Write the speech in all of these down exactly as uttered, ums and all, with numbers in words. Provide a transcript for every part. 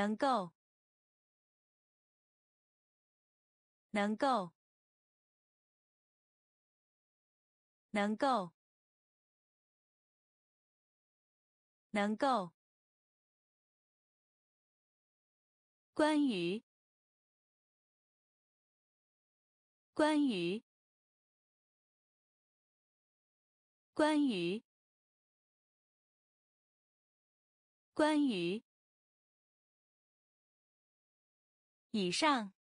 能够，能够，能够，能够。关于，关于，关于。 关于以上，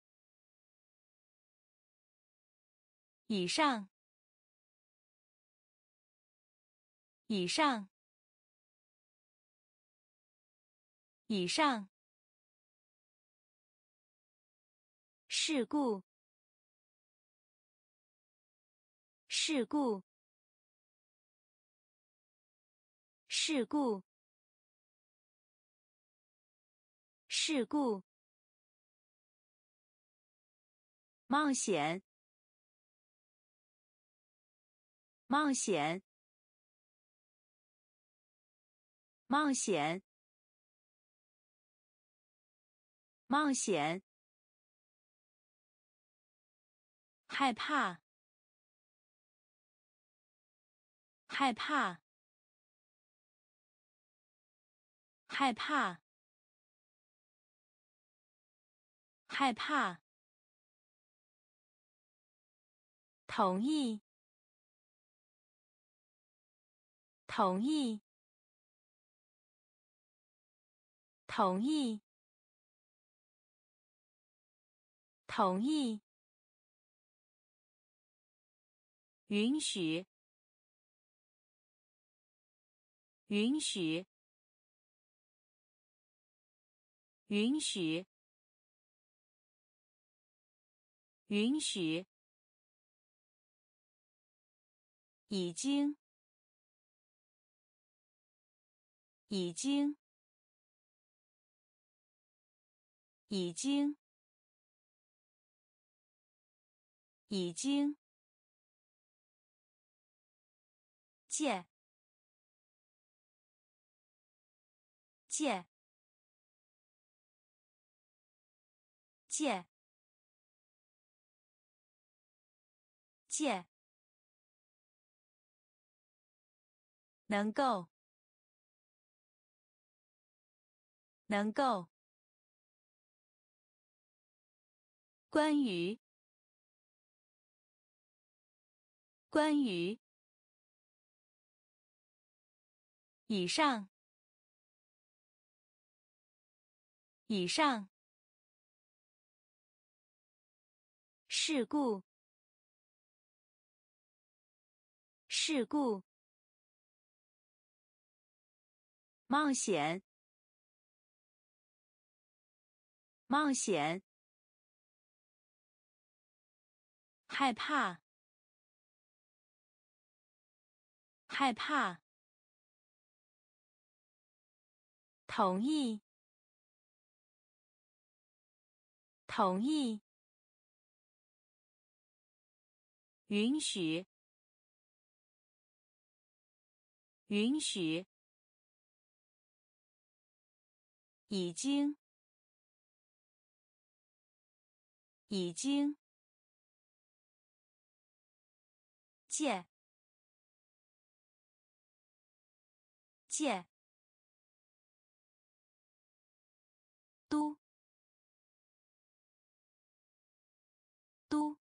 以上，以上，以上事故，事故，事故。 事故，冒险，冒险，冒险，冒险，害怕，害怕，害怕。 害怕。同意。同意。同意。同意。允许。允许。允许。 允许，已经，已经，已经，已经，借，借，借。 借，能够，能够，关于，关于，以上，以上，事故。 事故，冒险，冒险，害怕，害怕，同意，同意，允许。 允许，已经，已经，借，借，都，都，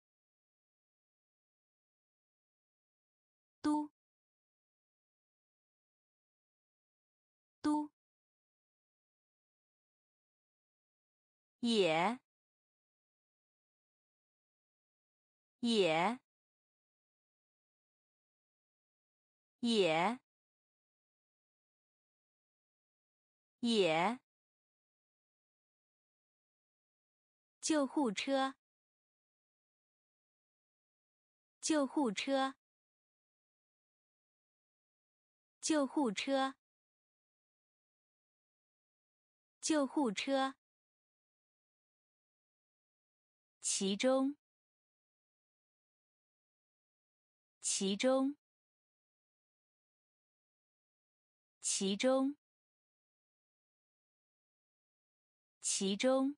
都。 都，也，也，也，也，救护车，救护车，救护车。 救护车，其中，其中，其中，其中。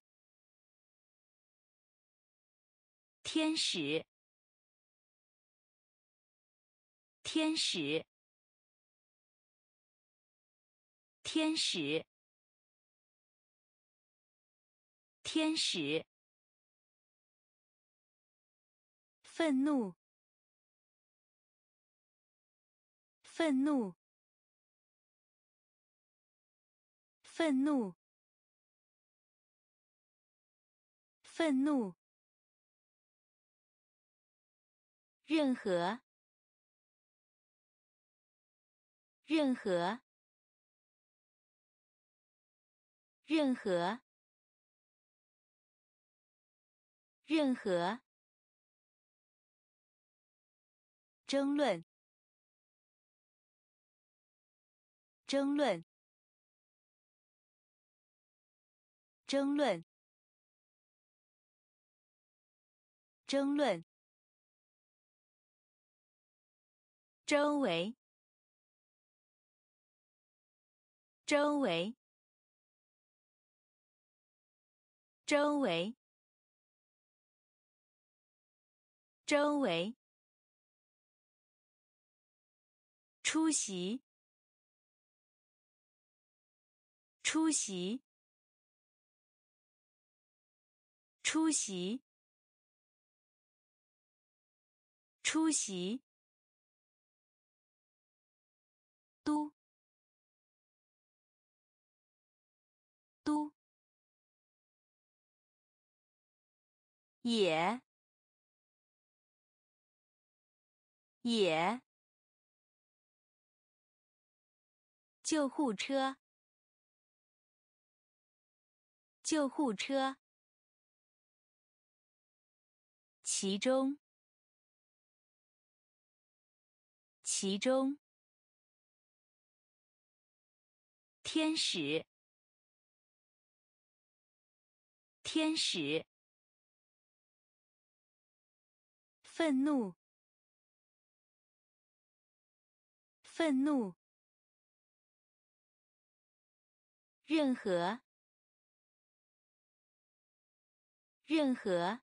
天使，天使，天使，天使。愤怒，愤怒，愤怒，愤怒。 任何，任何，任何，任何。争论，争论，争论，争论。 周围，周围，周围，周围。出席，出席，出席，出席。 都，都，也，也，救护车，救护车，其中，其中。 天使，天使，愤怒，愤怒，任何，任何，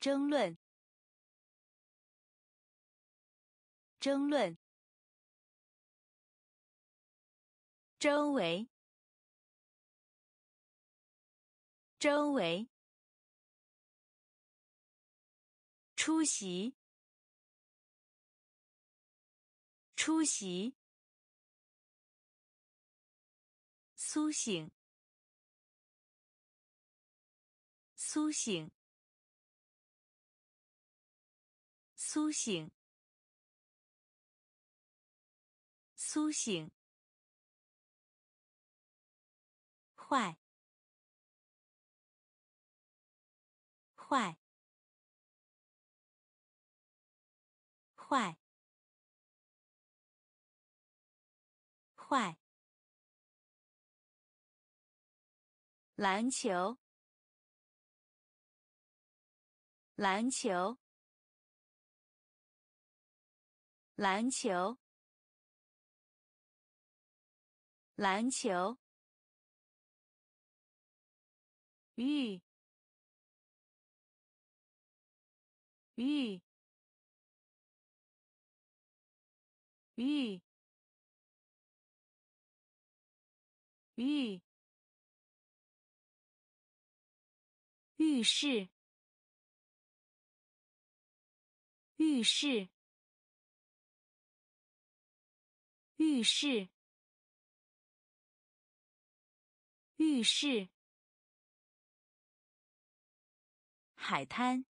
争论，争论。 周围，周围，出席，出席，苏醒，苏醒，苏醒，苏醒。 坏，坏，坏，坏。篮球，篮球，篮球，篮球。 玉，玉，玉，玉，浴室，浴室，浴室，浴室。 海滩，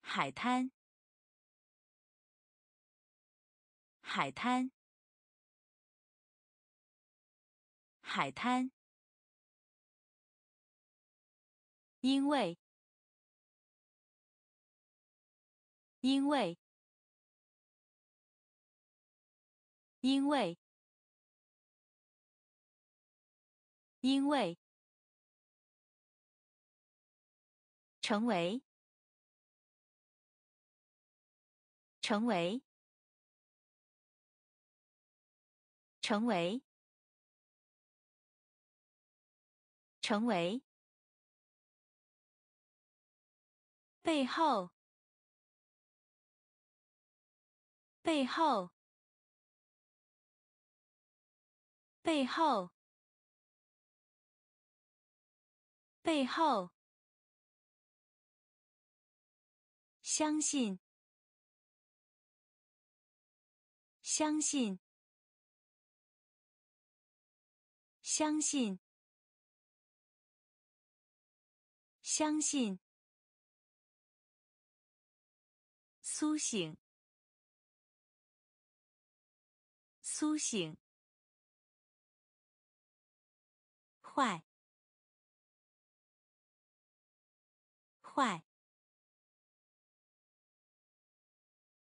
海滩，海滩，海滩。因为，因为，因为，因为。 成为，成为，成为，成为。背后，背后，背后，背后。相信，相信，相信，相信。苏醒，苏醒。坏，坏。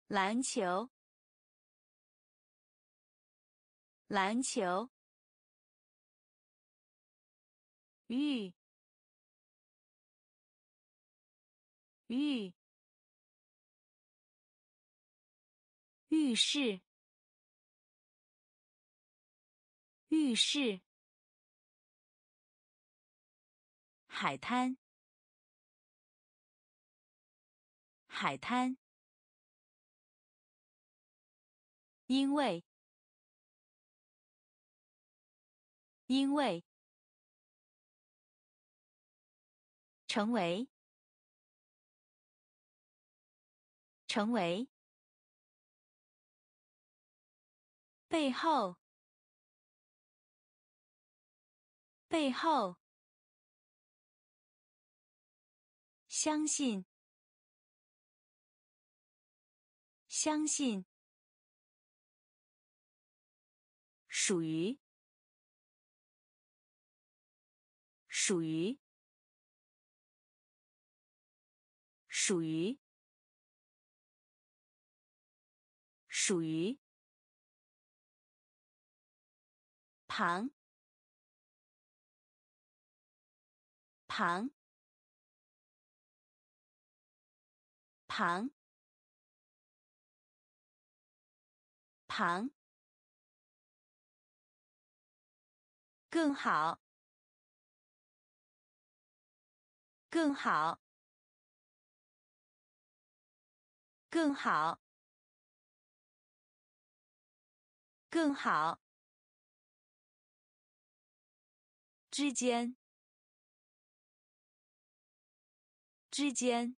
篮球，篮球。玉，玉。浴室，浴室。海滩，海滩。因为，因为。成为，成为。背后，背后。相信，相信。属于，属于。属于，属于。旁，旁，旁，旁。更好，更好，更好，更好。之间，之间，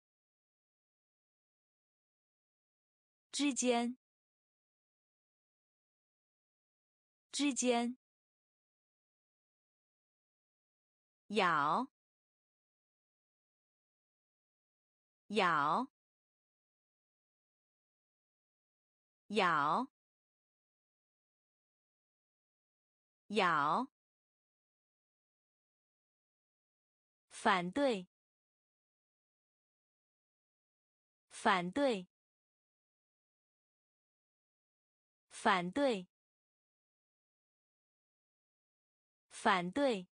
之间，之间。咬，咬，咬，咬。反对，反对，反对，反对。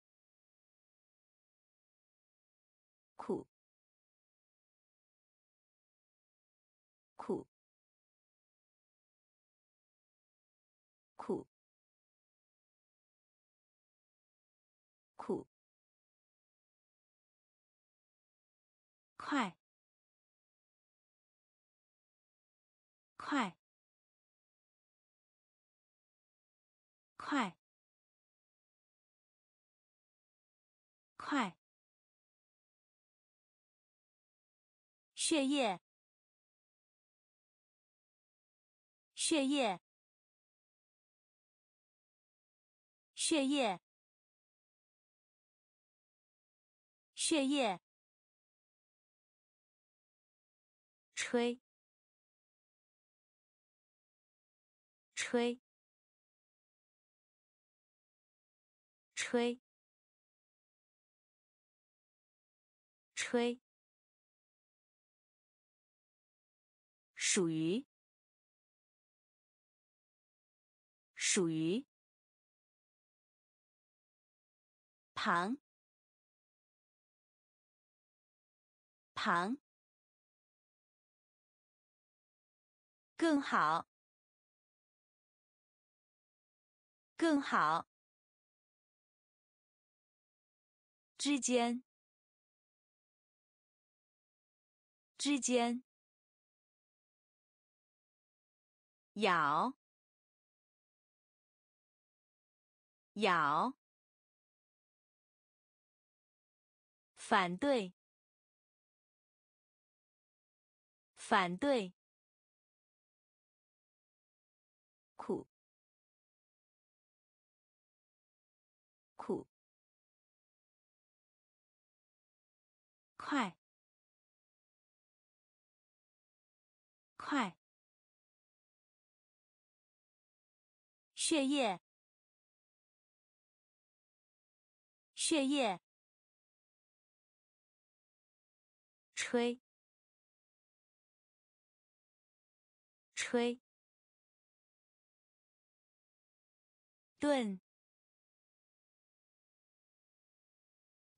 苦，苦，苦，苦。快，快，快，快。血液，血液，血液，血液。吹，吹，吹，吹。属于，属于。旁，旁。更好，更好。之间，之间。咬，咬。反对，反对。 苦，苦，快，快，血液，血液，吹，吹。 顿，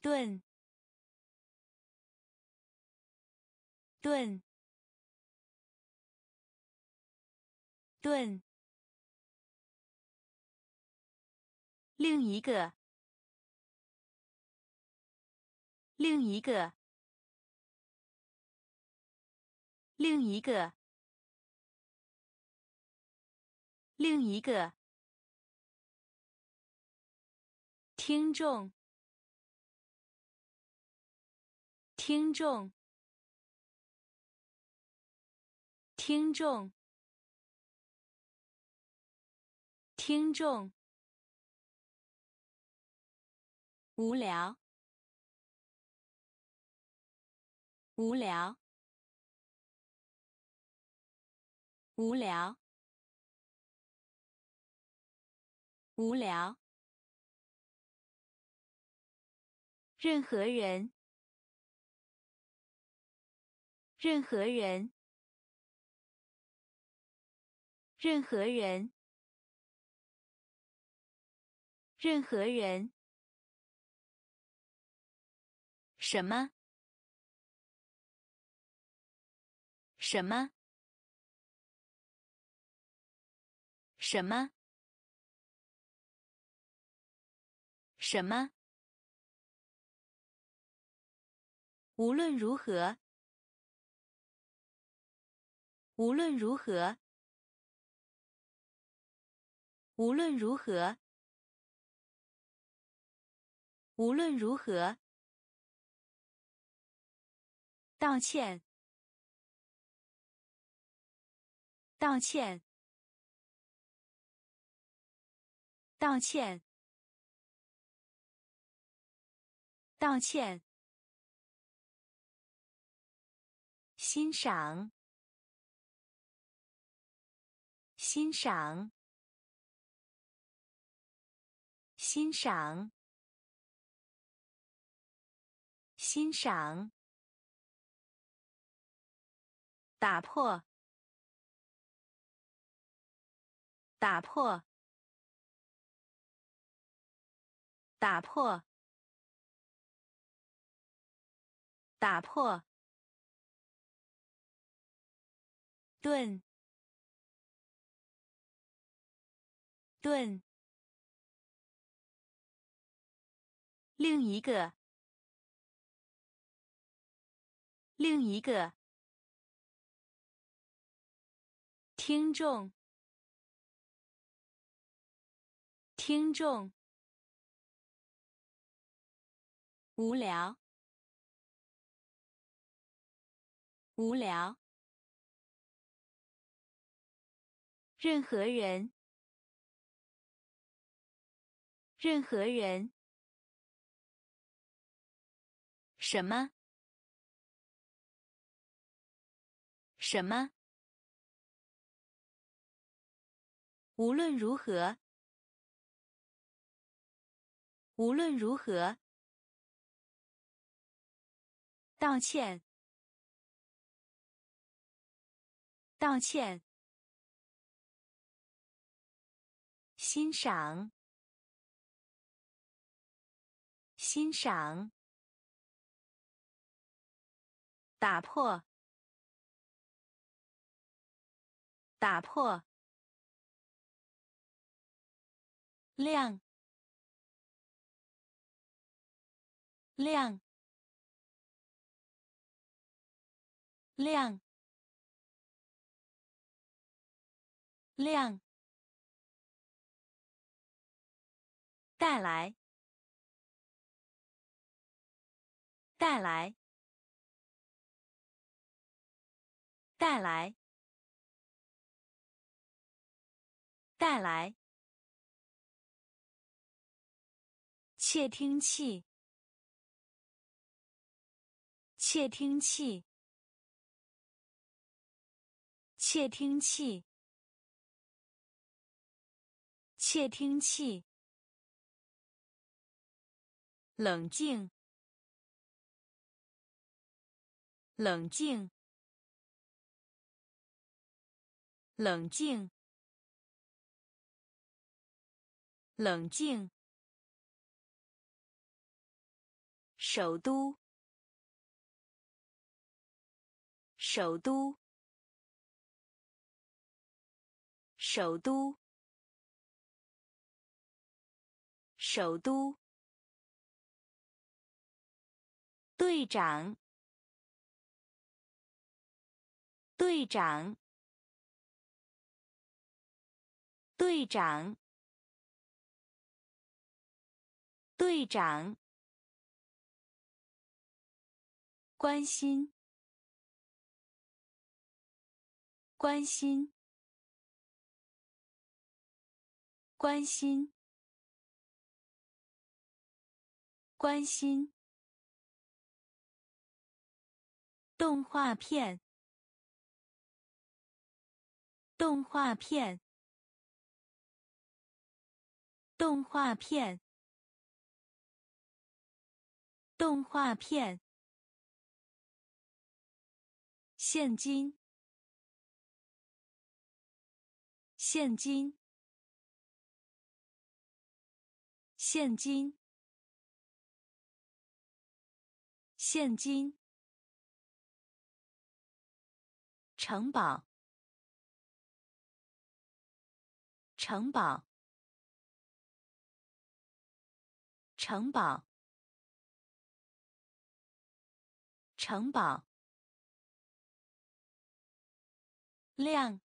顿，顿，顿。另一个，另一个，另一个，另一个。 听众，听众，听众，听众。无聊，无聊，无聊，无聊。 任何人，任何人，任何人，任何人。什么？什么？什么？什么？ 无论如何，无论如何，无论如何，无论如何，道歉，道歉，道歉，道歉。 欣赏，欣赏，欣赏，欣赏。打破，打破，打破，打破。 顿，顿。另一个，另一个。听众，听众。无聊，无聊。 任何人，任何人，什么，什么，无论如何，无论如何，道歉，道歉。 欣赏，欣赏。打破，打破。亮，亮，亮，亮，带来，带来，带来。 带来，窃听器，窃听器，窃听器，窃听器，冷静，冷静，冷静。 冷静。首都，首都，首都，首都。队长，队长，队长。 队长，关心，关心，关心，关心。动画片，动画片，动画片。 动画片，现金，现金，现金，现金，城堡，城堡，城堡。 城堡，亮，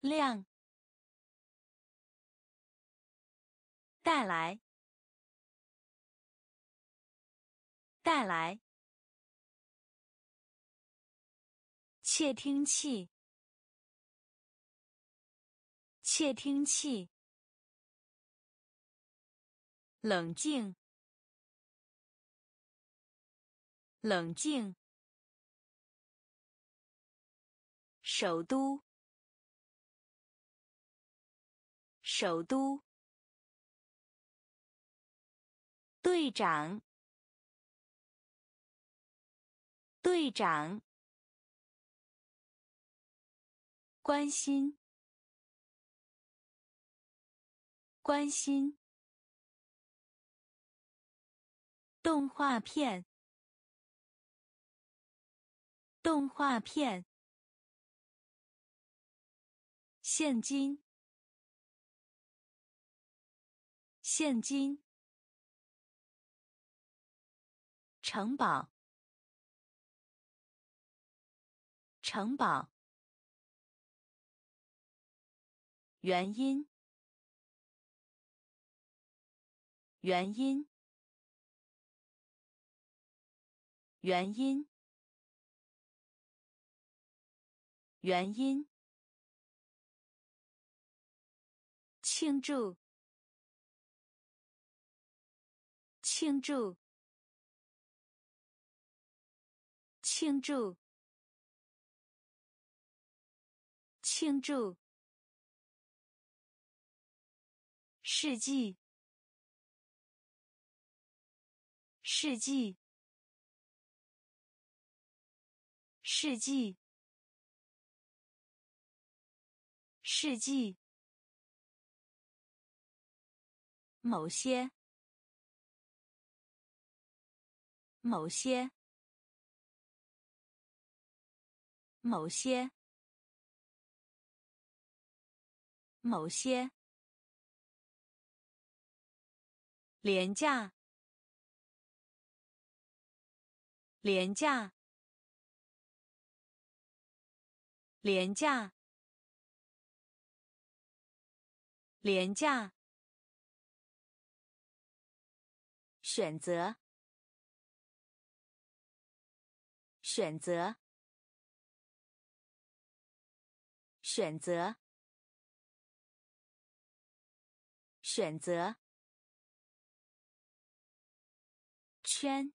亮，带来，带来，窃听器，窃听器，冷静。 冷静。首都。首都。队长。队长。关心。关心。动画片。 动画片，现金，现金，城堡，城堡，原因，原因，原因。 原因。庆祝，庆祝，庆祝，庆祝。世纪，世纪，世纪。 世纪，某些，某些，某些，某些廉价廉价廉价廉价选择选择选择选择圈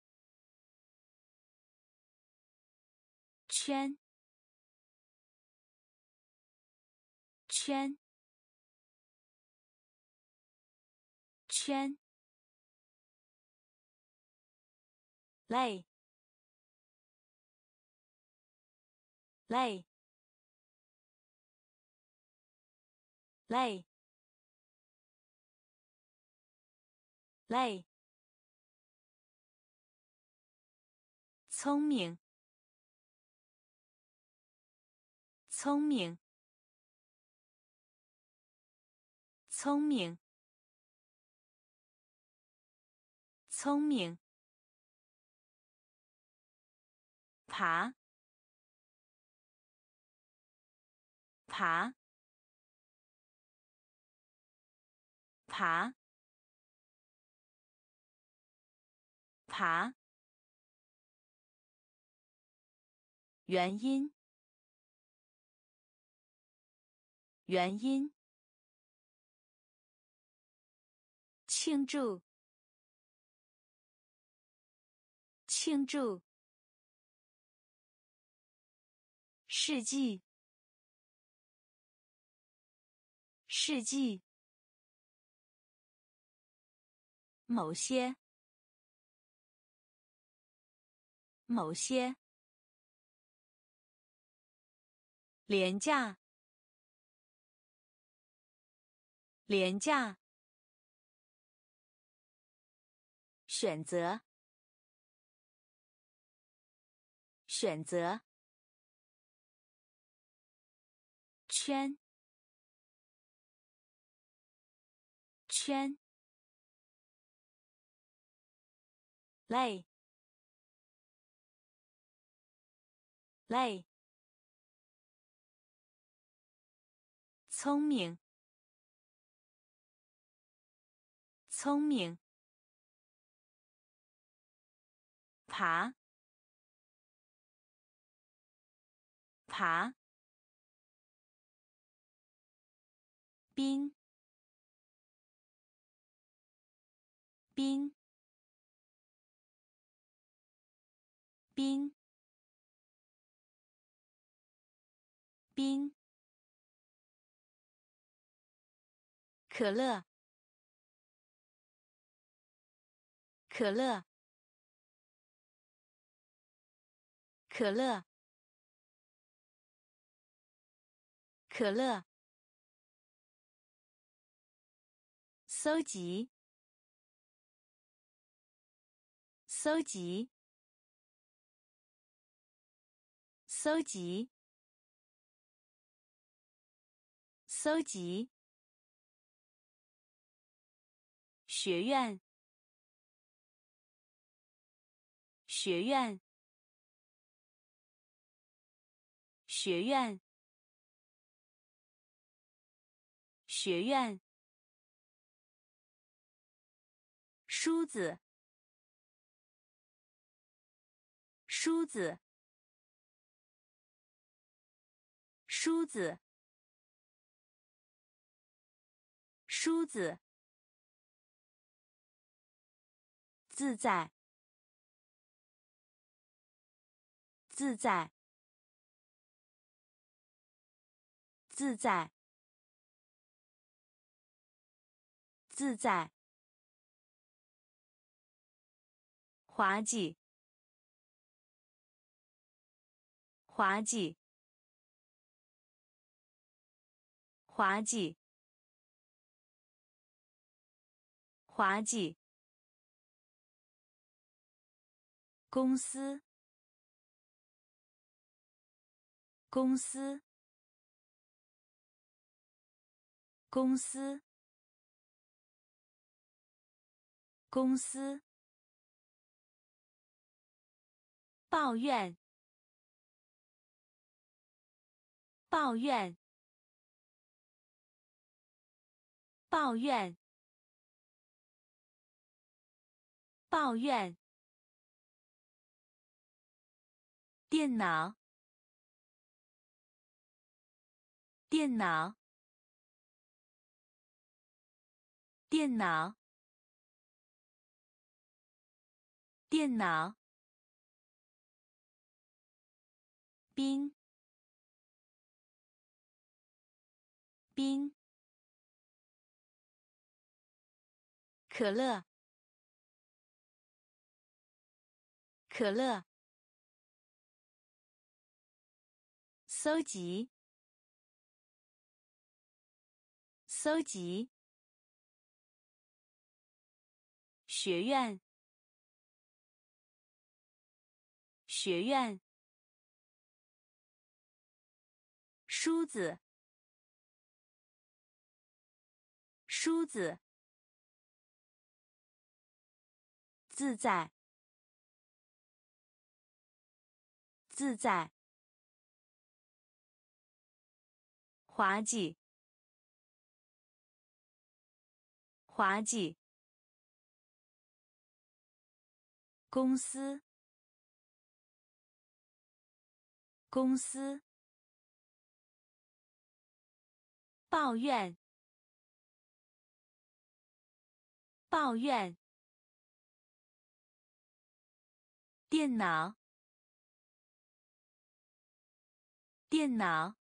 圈圈圈累累累累聪明聪明聪明聪明爬爬爬爬原因原因庆祝庆祝世纪世纪某些某些廉价廉价选择选择圈圈累累聪明聪明爬爬冰冰冰冰可乐可乐可乐可乐搜集搜集搜集搜集学院学院学院学院梳子梳子梳子梳子自在自在自在自在滑稽滑稽滑稽滑稽公司公司公司，公司。抱怨，抱怨，抱怨，抱怨。电脑，电脑，电脑，电脑。冰，冰，可乐，可乐。搜集，搜集。学院，学院。梳子，梳子。自在，自在。滑稽，滑稽。公司，公司。抱怨，抱怨。电脑，电脑。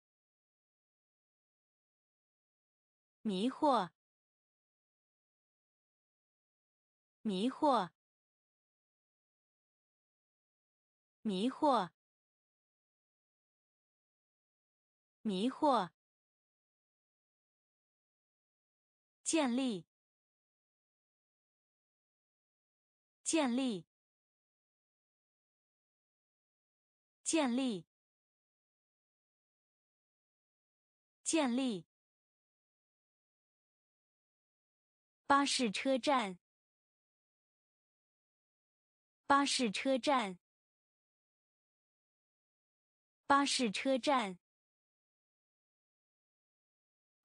迷惑，迷惑，迷惑，迷惑。建立，建立，建立，建立。巴士车站，巴士车站，巴士车站，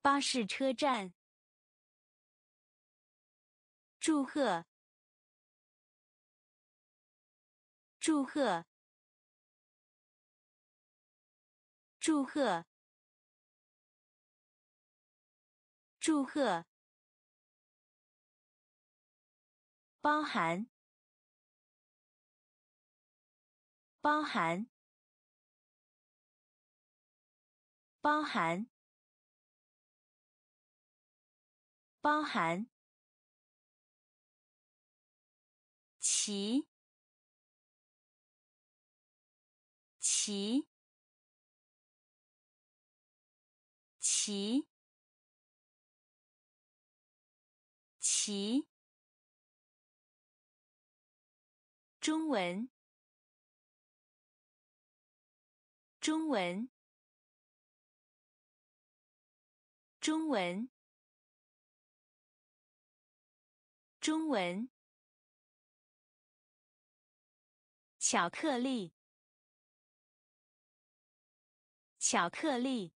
巴士车站。祝贺，祝贺，祝贺，祝贺。包含，包含，包含，包含。旗，旗，旗，旗。中文，中文，中文，中文。巧克力，巧克力，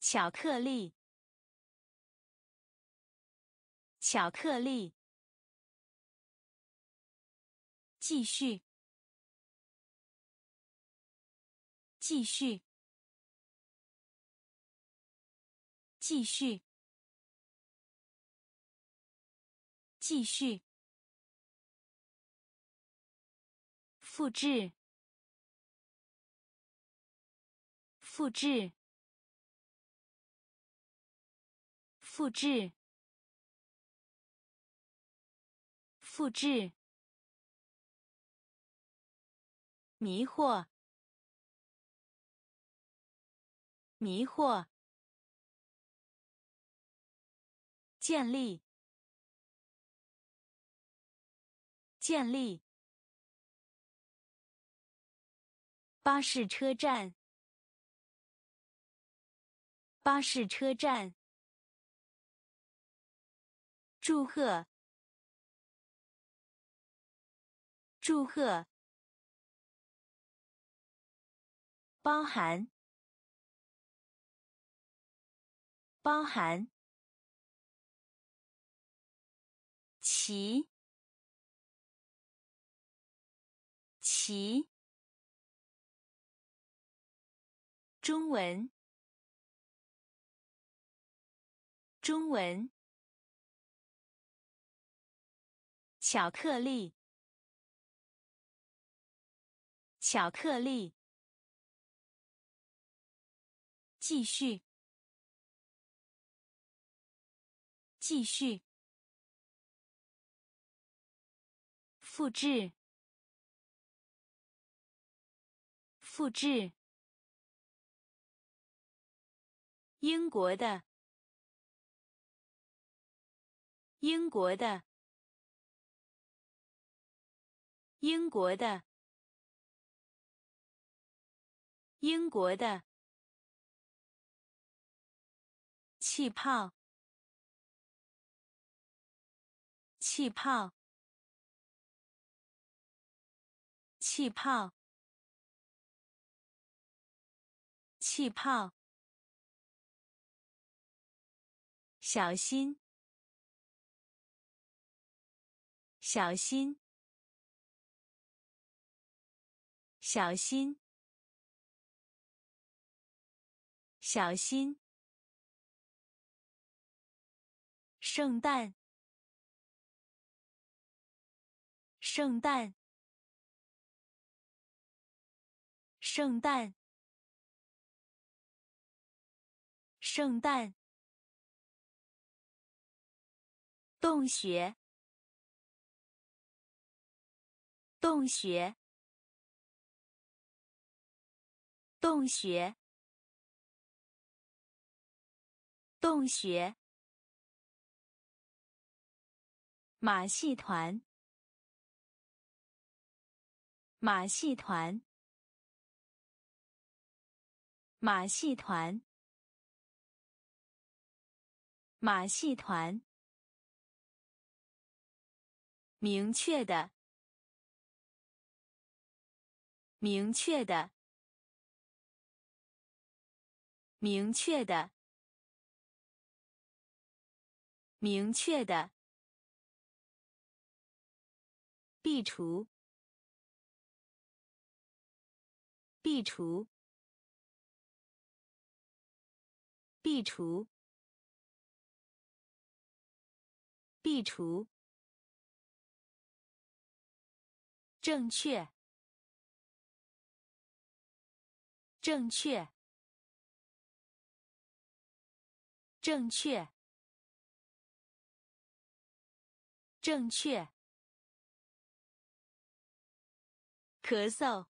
巧克力，巧克力。继续，继续，继续，继续。复制，复制，复制，复制。迷惑，迷惑。建立，建立。巴士车站，巴士车站。祝贺，祝贺。包含，包含。骑，骑。 中文，中文。巧克力，巧克力。继续，继续。复制，复制。 英国的，英国的，英国的，英国的，气泡，气泡，气泡，气泡。 小心！小心！小心！小心！圣诞！圣诞！圣诞！圣诞！ 洞穴，洞穴，洞穴，洞穴。马戏团，马戏团，马戏团，马戏团。 明确的，明确的，明确的，明确的。壁橱，壁橱，壁橱，壁橱。 正确，正确，正确，正确。咳嗽，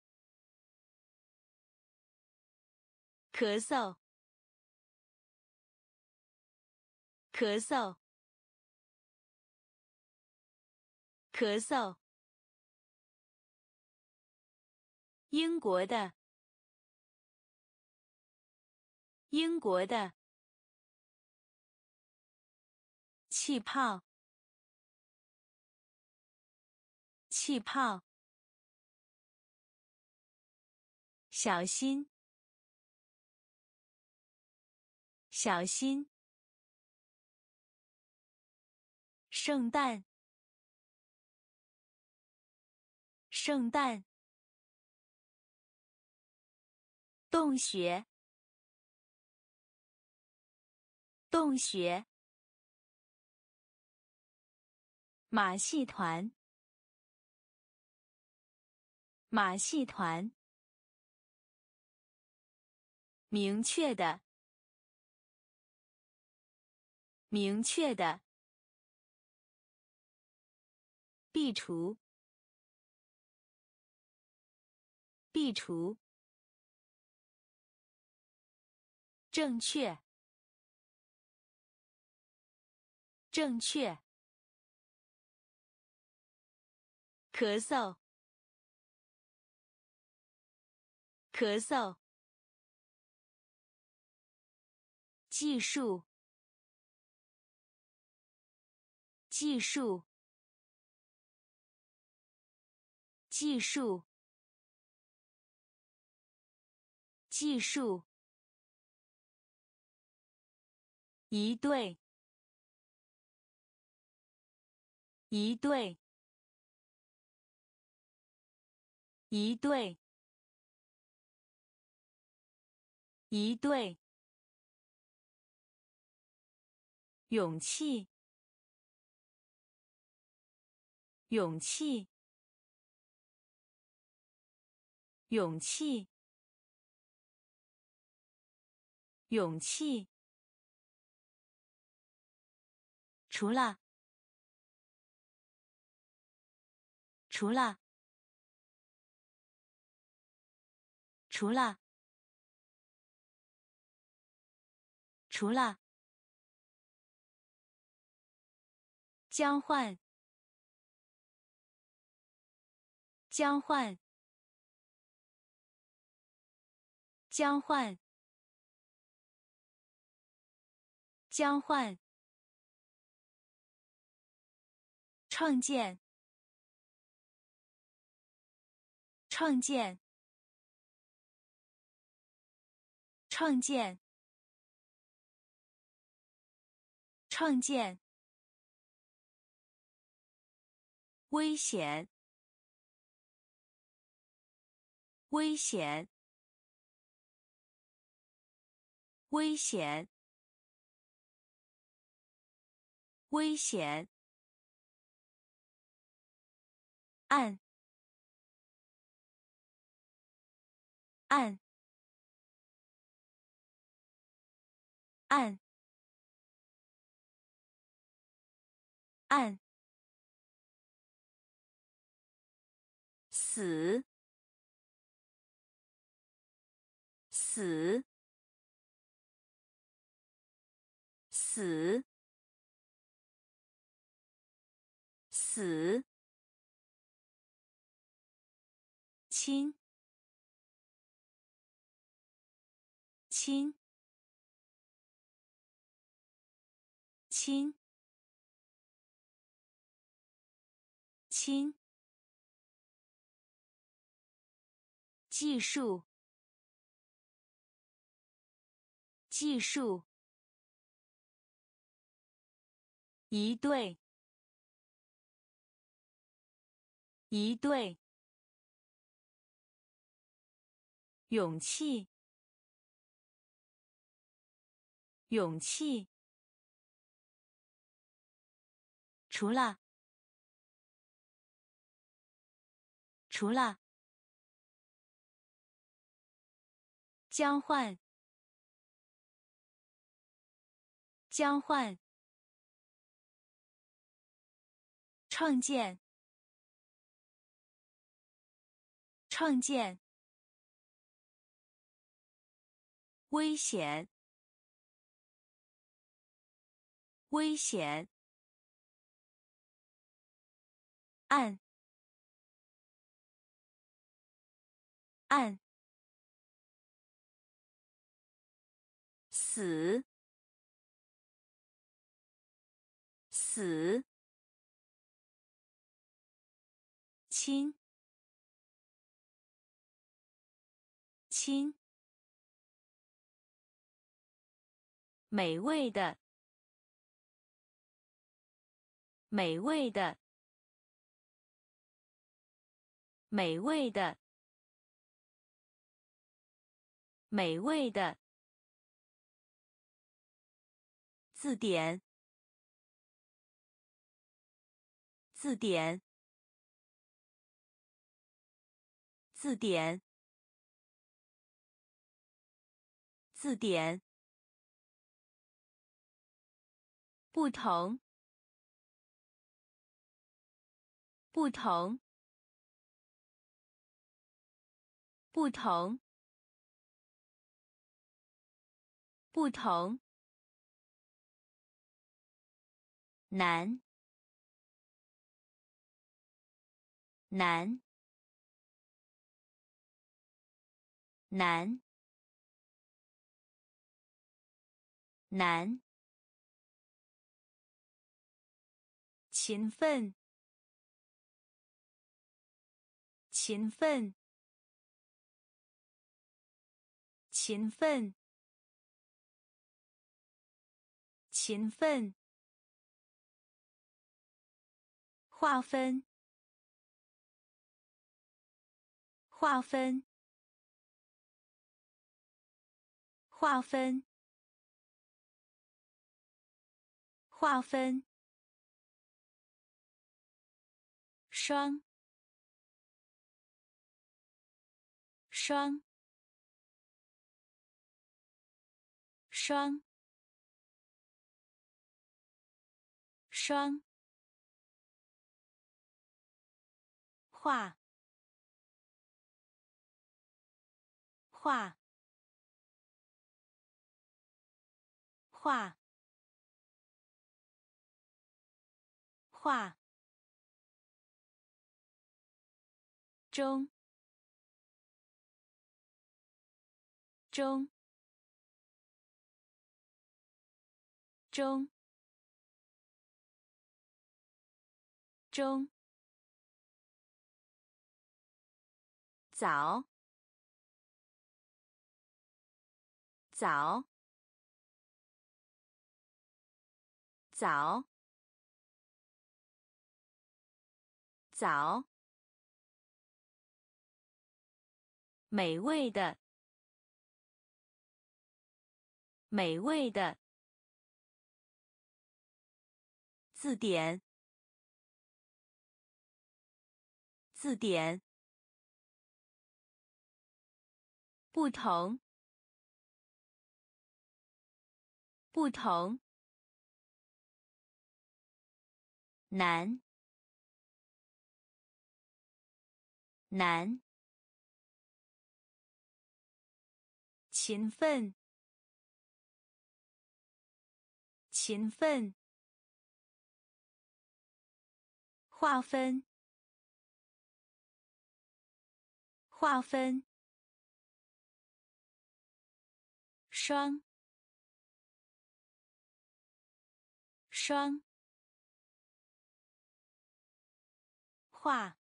咳嗽，咳嗽，咳嗽。 英国的，英国的气泡，气泡，小心，小心，圣诞，圣诞。 洞穴，洞穴，马戏团，马戏团，明确的，明确的，壁橱，壁橱。 正确，正确。咳嗽，咳嗽。技术，技术，技术，技术。一对，一对，一对，一对。勇气，勇气，勇气，勇气。除了，除了，除了，除了。交换，交换，交换，交换。创建，创建，创建，创建。危险！危险！危险！危险！按！按！按！按！死！死！死！死！亲！亲！亲！亲！技术，技术。一对，一对。勇气，勇气。除了，除了。交换，交换，创建，创建，危险，危险，按，按。死！死！亲！亲！美味的，美味的，美味的，美味的。字典，字典，字典，字典。不同，不同，不同，不同。难，难，难，难，勤奋，勤奋，勤奋，勤奋，划分，划分，划分，划分。 双，双，双，双，画，画，画，画。 中，中，中，中。早，早，早，早。 美味的，美味的。字典，字典。不同，不同。难，难。 勤奋，勤奋。划分，划分。双，双。画，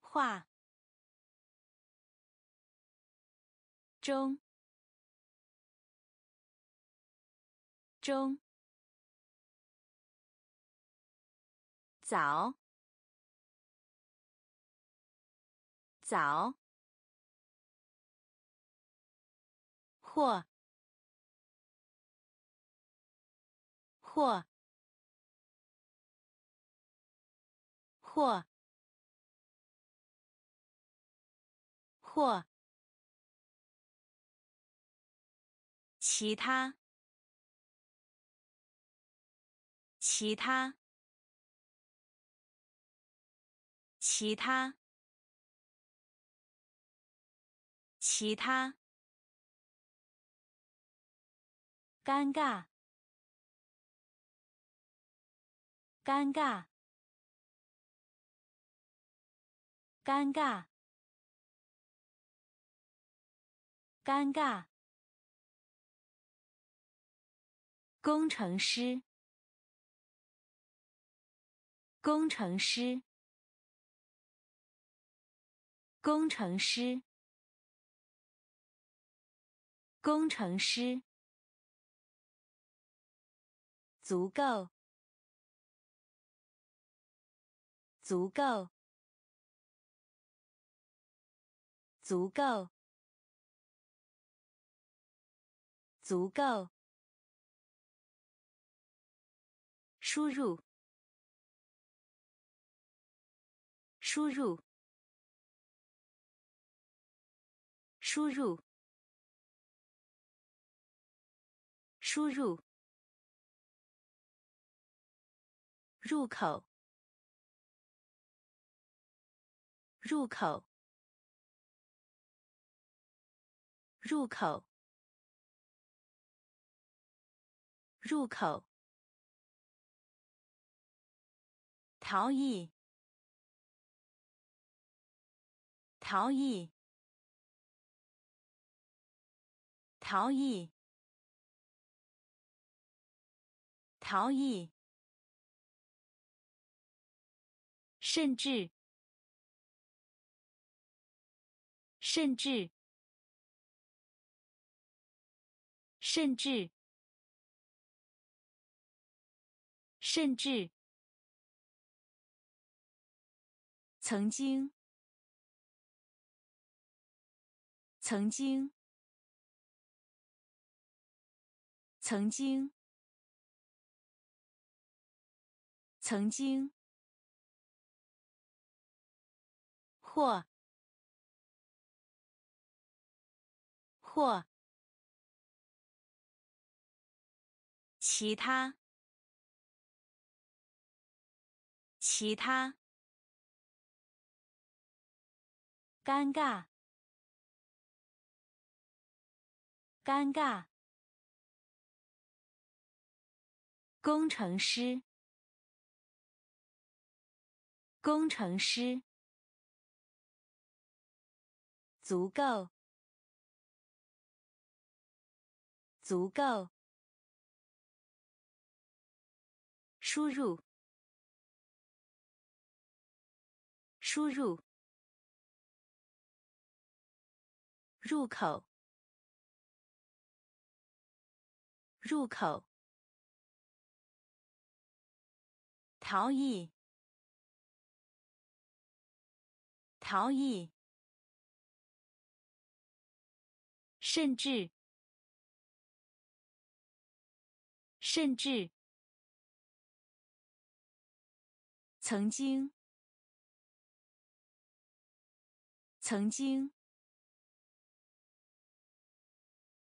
画。 中，中，早，早，或，或，或，或。 其他，其他，其他，其他。尴尬，尴尬，尴尬，尴尬。 工程师，工程师，工程师，工程师。足够，足够，足够，足够。 输入，输入，输入，输入，入口，入口，入口，入口。 逃逸，逃逸，逃逸，逃逸，甚至，甚至，甚至，甚至。 曾经，曾经，曾经，曾经，或，或，其他，其他。 尴尬，尴尬。工程师，工程师。足够，足够。输入，输入。 入口，入口。逃逸，逃逸。甚至，甚至。曾经，曾经。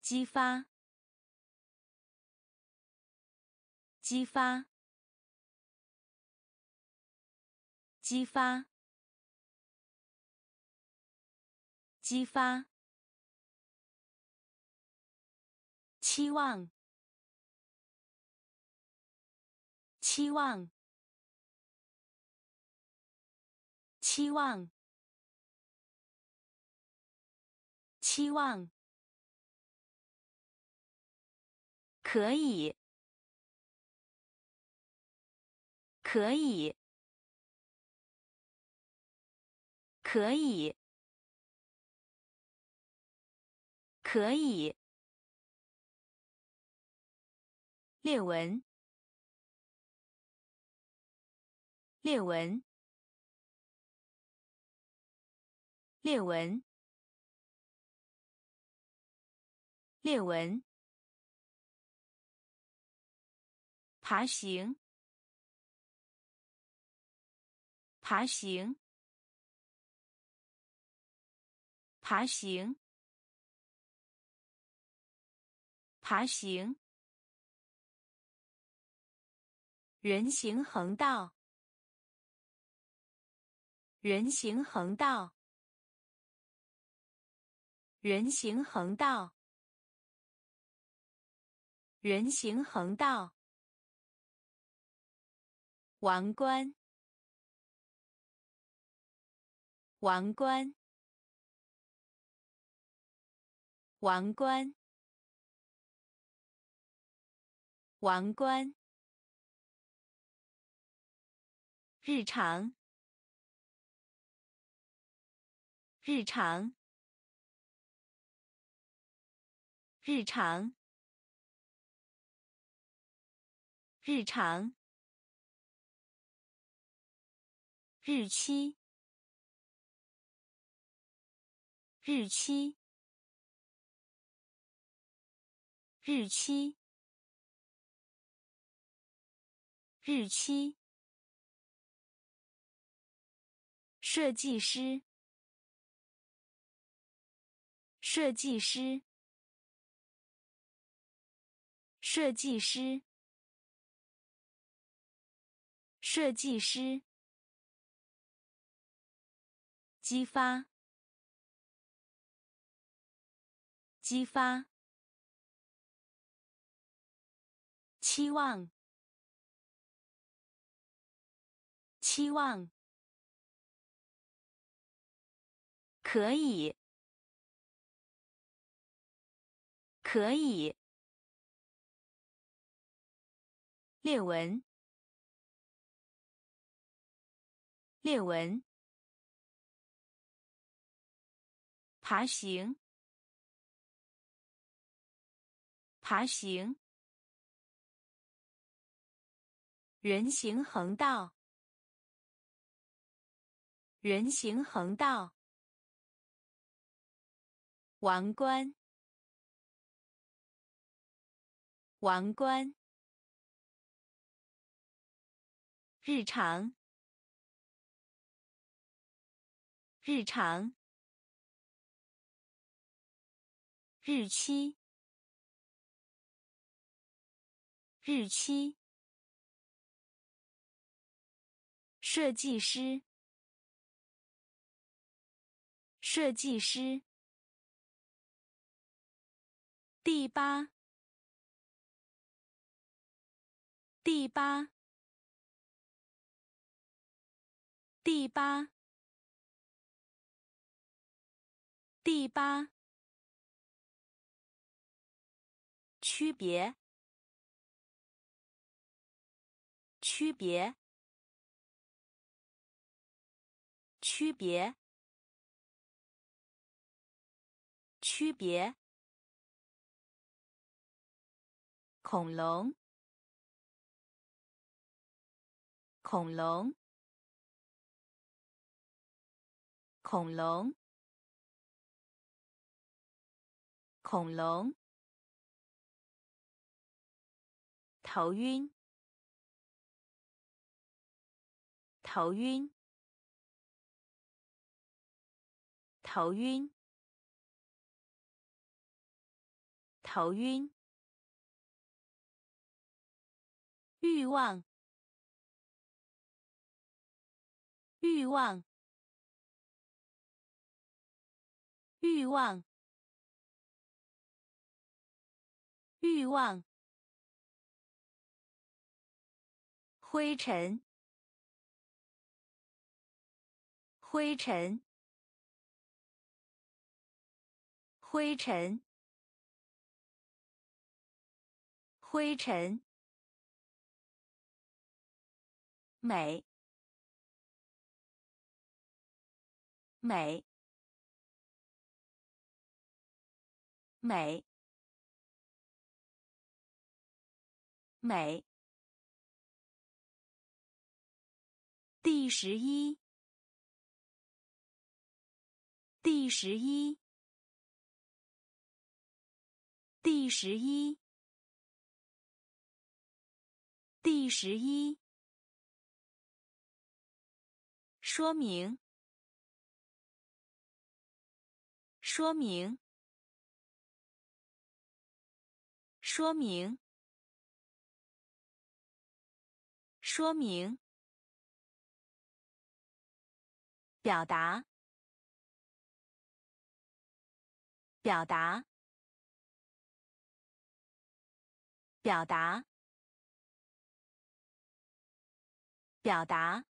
激发，激发，激发，激发。期望，期望，期望，期望。 可以，可以，可以，可以。列文，列文，列文，列文。 爬行，爬行，爬行，爬行。人行横道，人行横道，人行横道，人行横道。 王冠，王冠，王冠，王冠。日常，日常，日常，日常。 日期，日期，日期，日期。设计师，设计师，设计师，设计师。 激发，激发。期望，期望。可以，可以。列文，列文。爬行，爬行。人行横道，人行横道。王冠，王冠。日常，日常。日期，日期。设计师，设计师。第八，第八，第八，第八。区别，区别，区别，区别。恐龙，恐龙，恐龙，恐龙。头晕，头晕，头晕，头晕。欲望，欲望，欲望，欲望。灰尘，灰尘，灰尘，灰尘。美，美，美，美。第十一，第十一，第十一，第十一。说明，说明，说明，说明。表达，表达，表达，表达。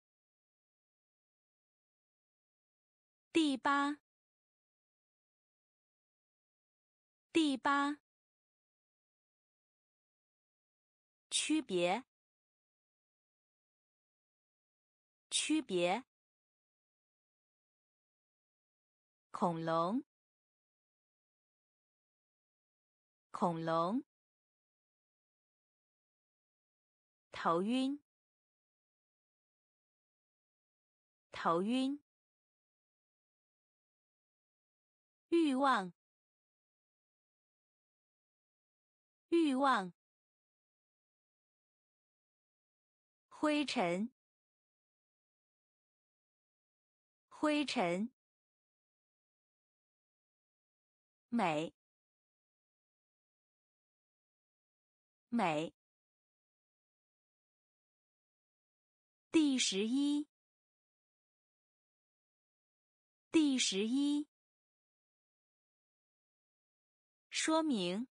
第八，第八。区别，区别。恐龙，恐龙。头晕，头晕。欲望，欲望。灰尘，灰尘。美，美。第十一，第十一。说明，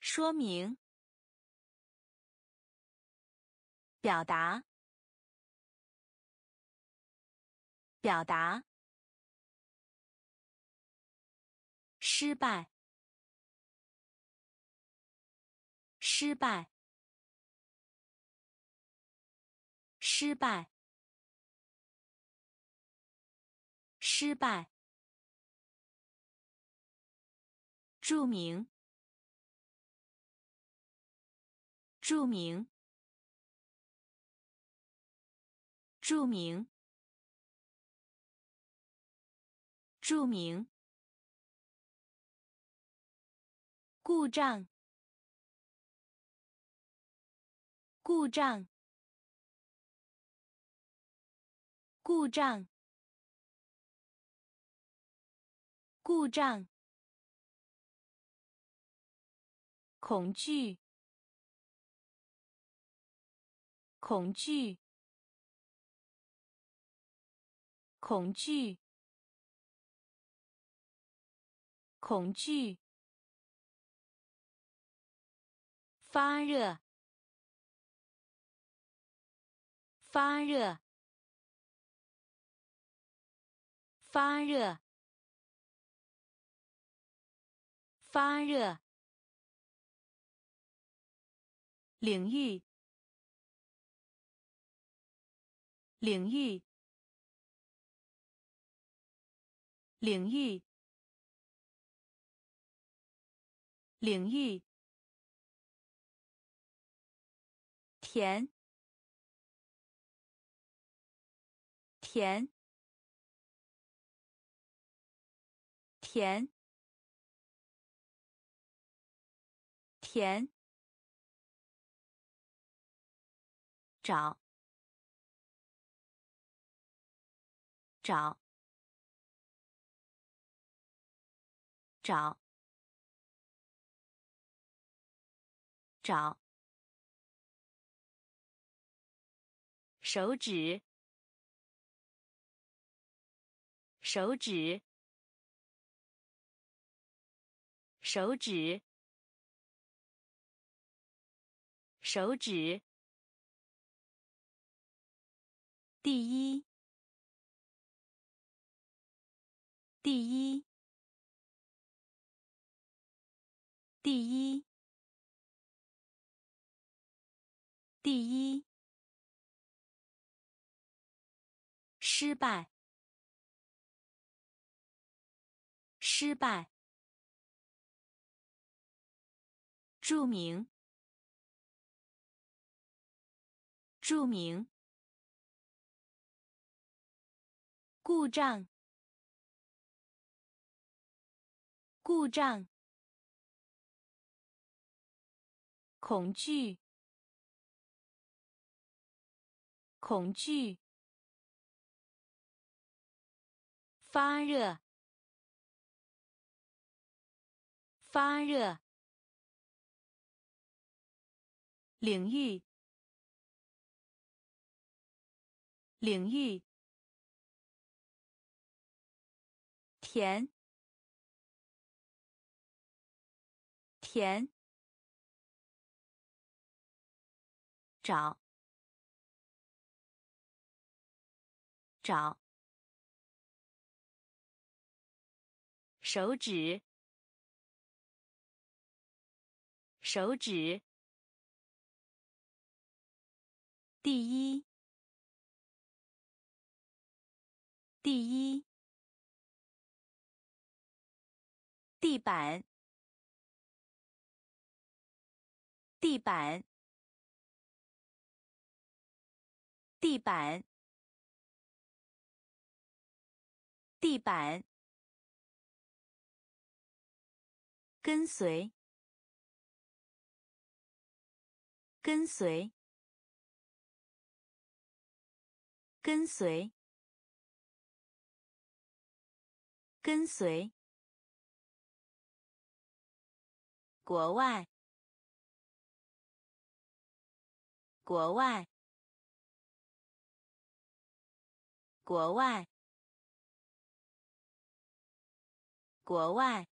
说明。表达，表达。失败，失败，失败，失败。注明，注明，注明。 注明。故障。故障。故障。故障。恐惧。恐惧。恐惧。 恐惧，发热，发热，发热，发热，领域，领域，领域。 领域，甜，甜，甜，甜，找，找，找。 找，手指，手指，手指，手指。第一，第一，第一。 第一，失败，失败，注明，注明，故障，故障，恐惧。 恐惧，发热，发热，领域，领域，甜，甜，找。 找，手指，手指，第一，第一，地板，地板，地板。 地板，跟随，跟随，跟随，跟随。国外，国外，国外。 国外，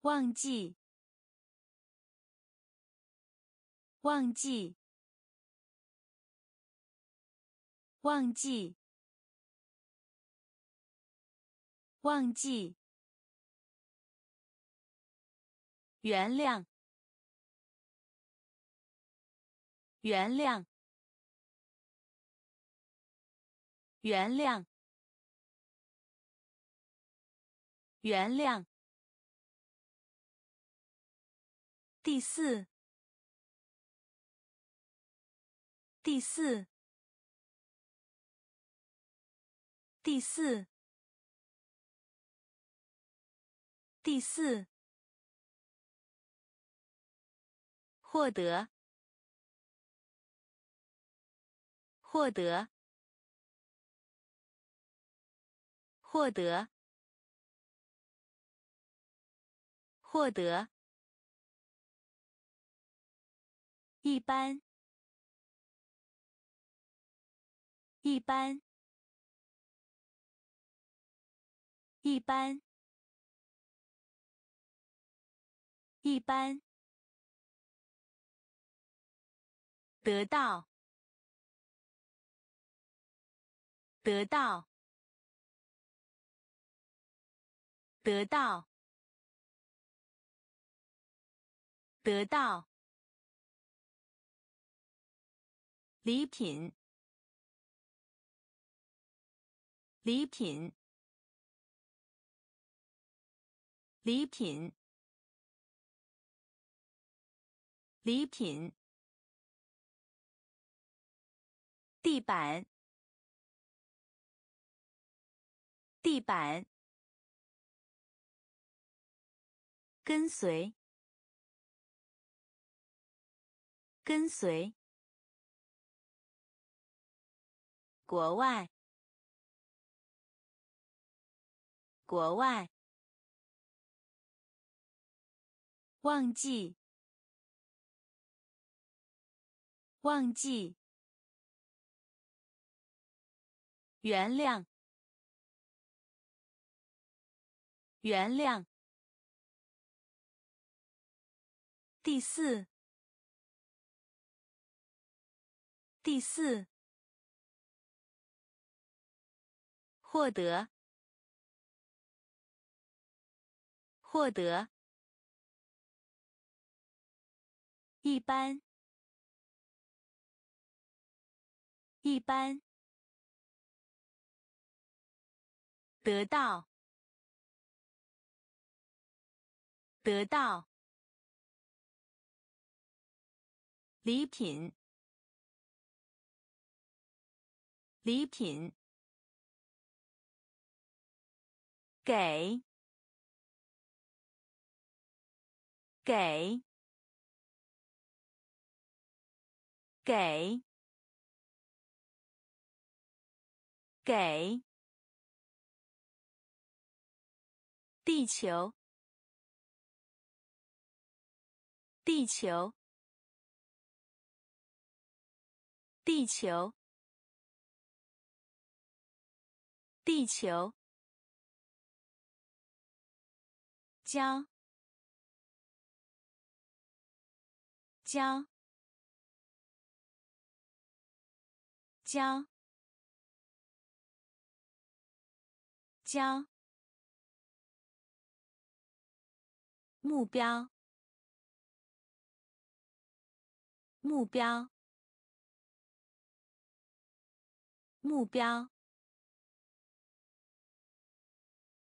忘记，忘记，忘记，忘记，原谅，原谅，原谅，原谅。第四，第四，第四，第四。获得，获得，获得，获得。一般，一般，一般，一般。得到，得到，得到，得到。礼品，礼品，礼品，礼品。地板，地板，跟随，跟随，国外，国外，忘记，忘记。原谅，原谅。第四，第四。获得，获得。一般，一般。得到，得到。礼品，礼品。给，给，给，给。地球，地球，地球，地球。教，教，教，教。目标，目标，目标，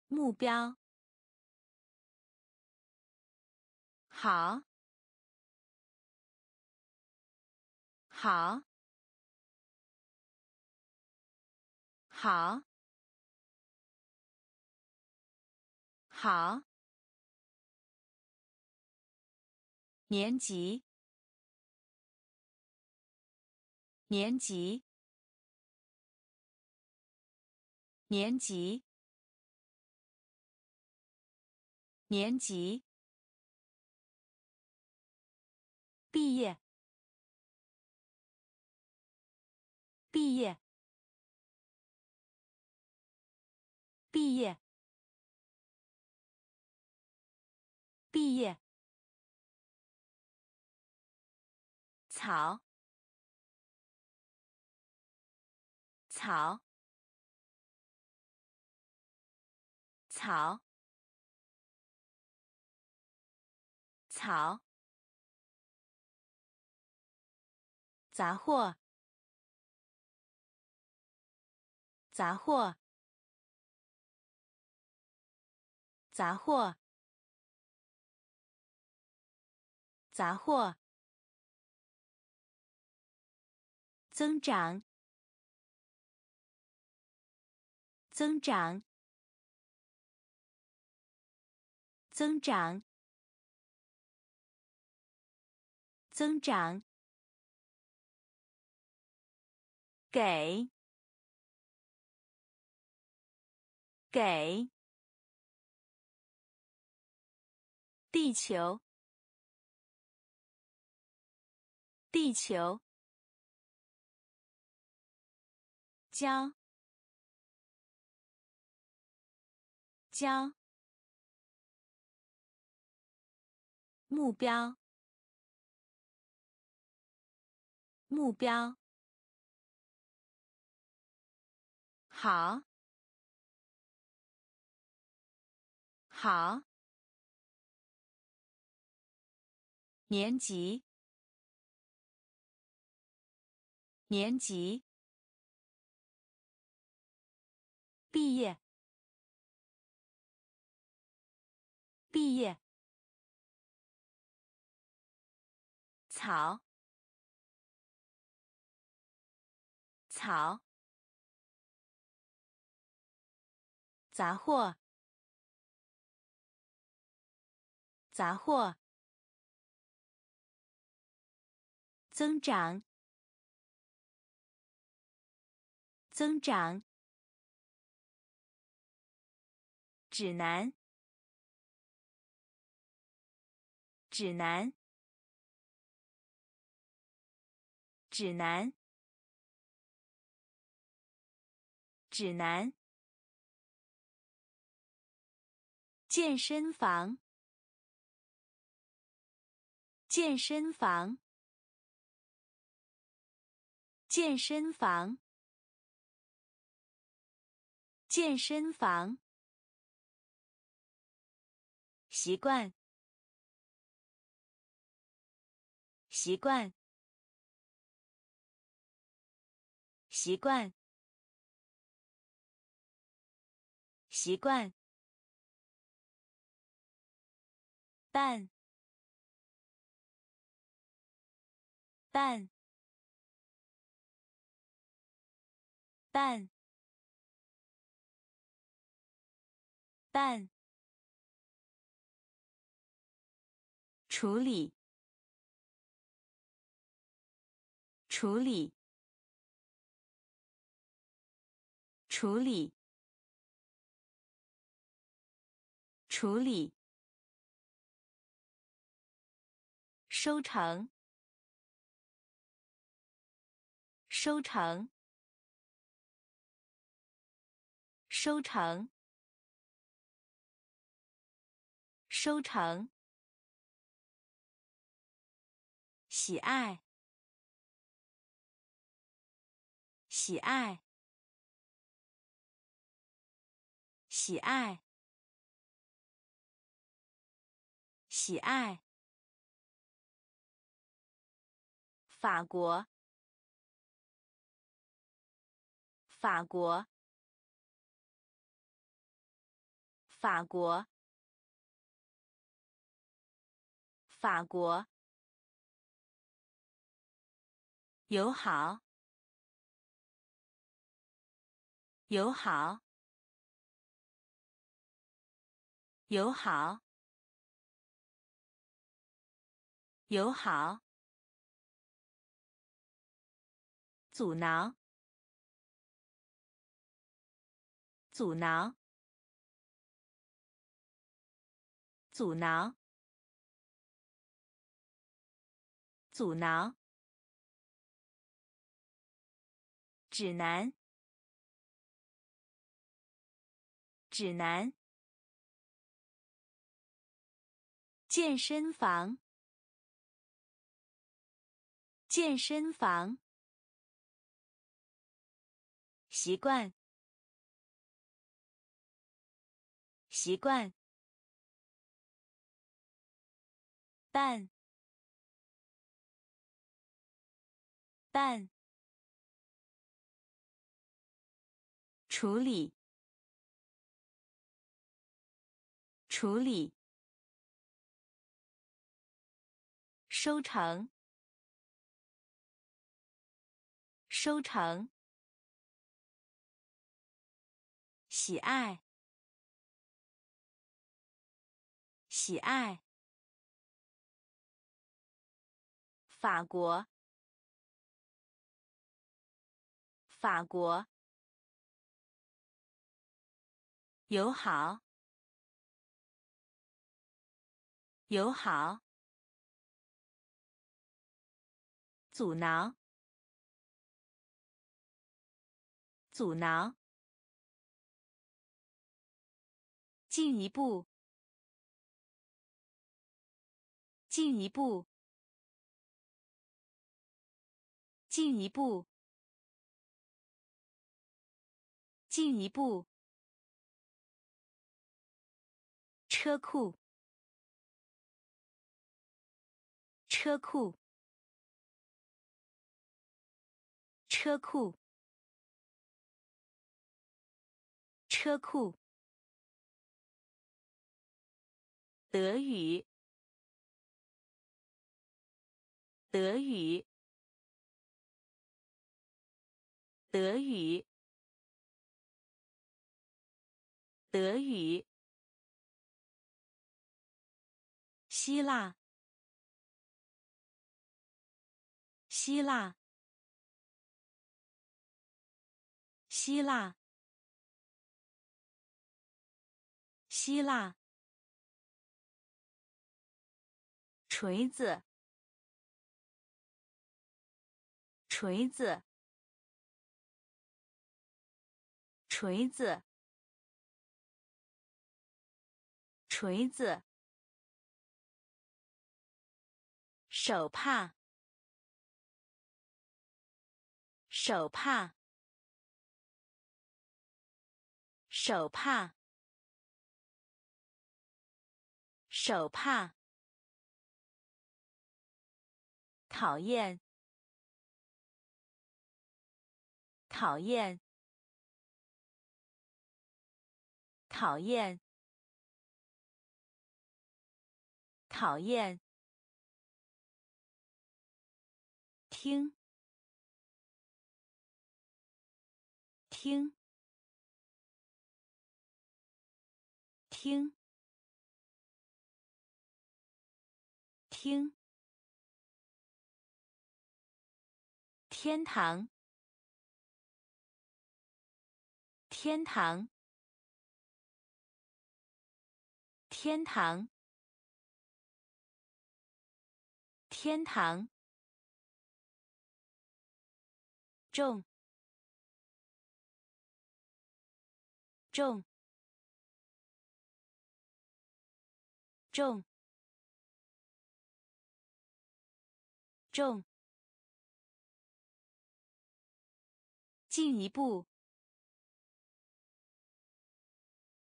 目标。好，好，好，好。年级，年级，年级，年级。毕业，毕业，毕业，毕业。草，草，草，草，杂货，杂货，杂货，杂货，增长，增长，增长，增长。 给，给，地球，地球，教，教，目标，目标。 好，好，年级，年级，毕业，毕业，草，草。 杂货，杂货，增长，增长，指南，指南，指南，指南。 健身房，健身房，健身房，健身房。习惯，习惯，习惯，习惯。 半，半，半，半，处理，处理，处理，处理。 收成，收成，收成，收成。喜爱，喜爱，喜爱，喜爱。 法国，法国，法国，法国。友好，友好，友好，友好。 阻挠，阻挠，阻挠，阻挠。指南，指南。健身房，健身房。 习惯，习惯，半，半，处理，处理，收藏，收藏。 喜爱，喜爱。法国，法国。友好，友好。阻挠，阻挠。 进一步，进一步，进一步，进一步。车库，车库，车库，车库。 德语，德语，德语，德语。希腊，希腊，希腊，希腊。 锤子，锤子，锤子，锤子。手帕，手帕，手帕，手帕。 讨厌，讨厌，讨厌，讨厌。听，听，听，听。 天堂，天堂，天堂，天堂。重，重，重，重。 进一步，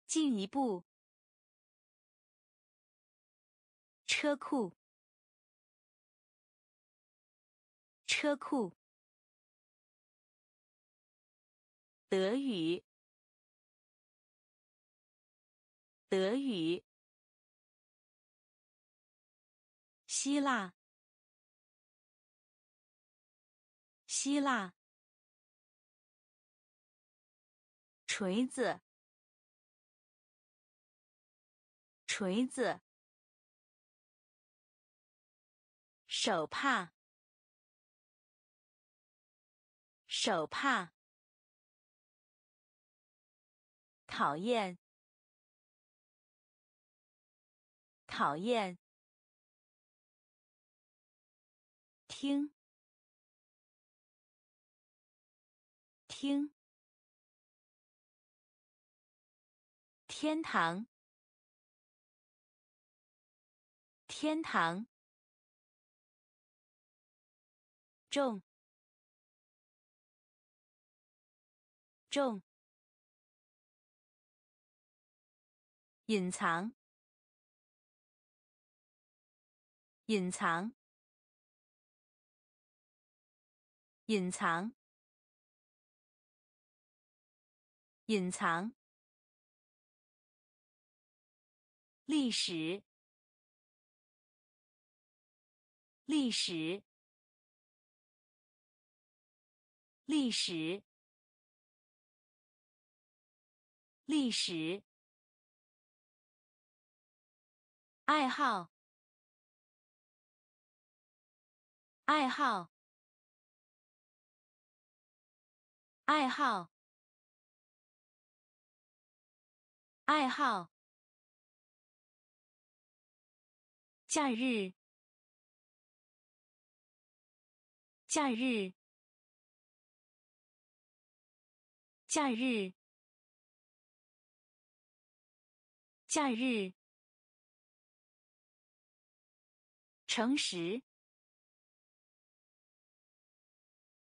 进一步。车库，车库。德语，德语。希腊，希腊。 锤子，锤子，手帕，手帕，讨厌，讨厌，听，听。 天堂，天堂。重，重。隐藏，隐藏，隐藏，隐藏。历史，历史，历史，历史。 爱好，爱好，爱好，爱好。假日，假日，假日，假日。 诚实，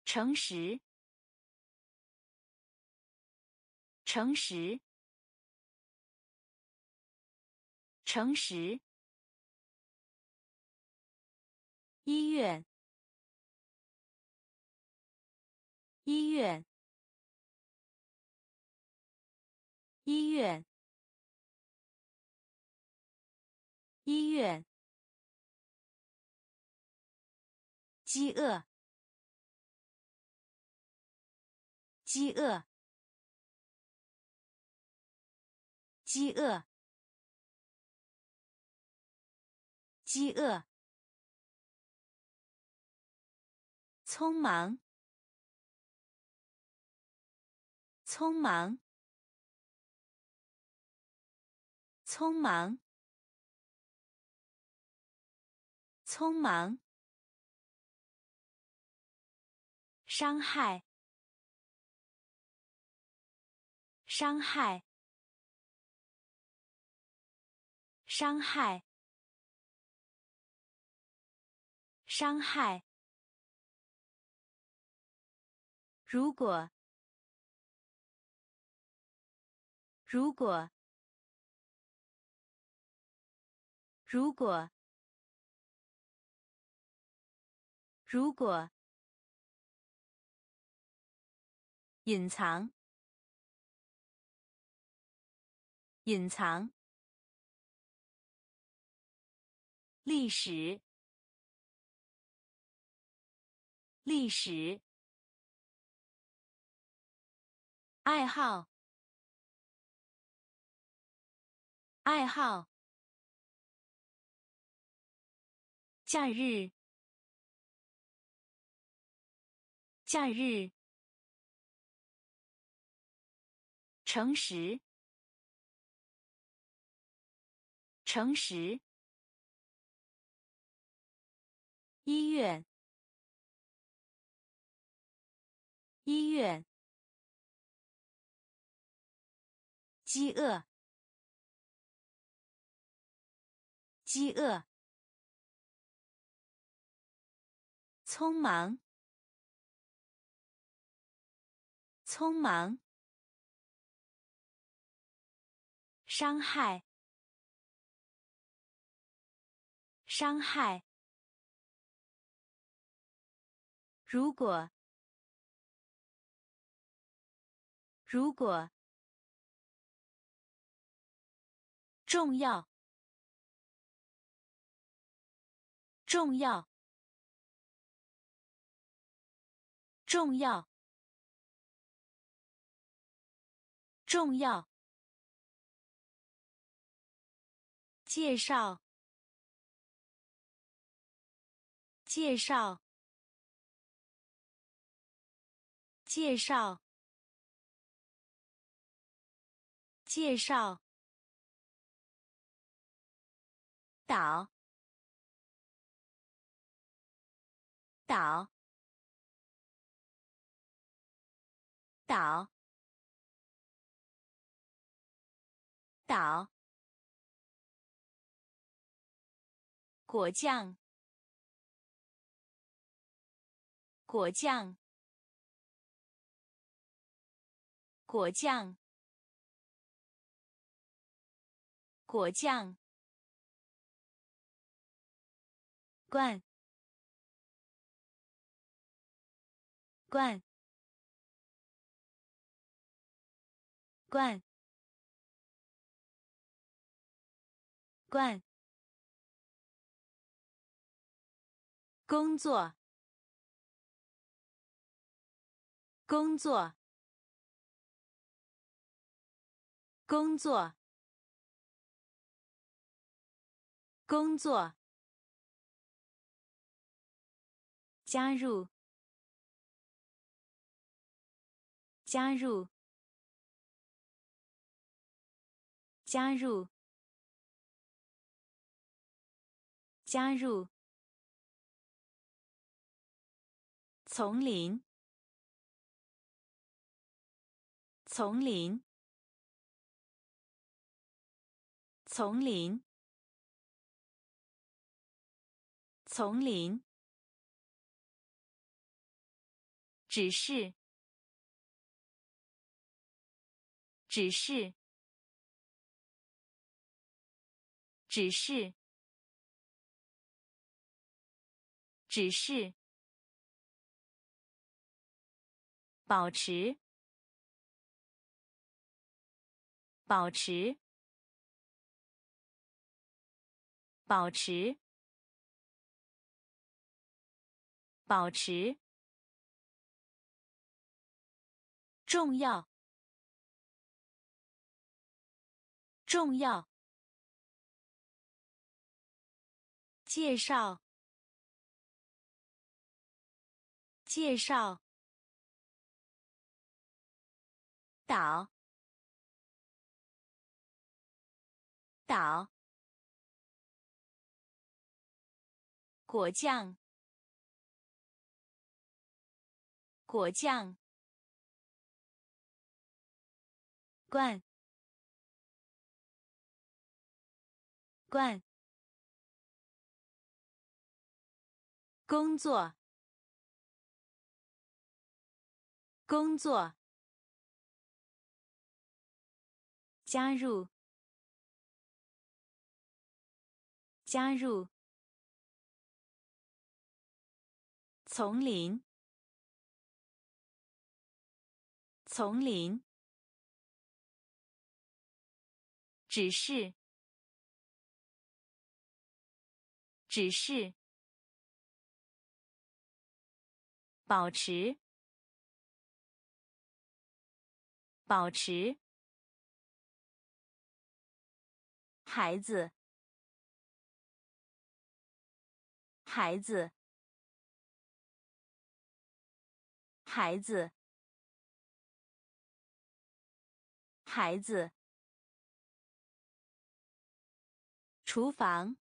诚实，诚实，诚实。医院，医院，医院，医院。 饥饿，饥饿，饥饿，饥饿。匆忙，匆忙，匆忙，匆忙。 伤害，伤害，伤害，伤害。如果，如果，如果，如果。 隐藏，隐藏。历史，历史。爱好，爱好。假日，假日。 诚实，诚实。医院，医院。饥饿，饥饿。匆忙，匆忙。 伤害，伤害。如果，如果。重要，重要，重要，重要。 介绍，介绍，介绍，介绍。岛，岛，岛，岛。 果酱，果酱，果酱，果酱，罐，罐，罐，罐，工作，工作。 工作，工作，加入，加入，加入，加入，丛林，丛林。 丛林，丛林。只是，只是，只是，只是。保持，保持。 保持，保持。重要，重要。介绍，介绍。岛，岛。 果酱，果酱，罐，罐，工作，工作，加入，加入。 丛林，丛林。只是，只是。保持，保持。孩子，孩子。 孩子，孩子。厨房，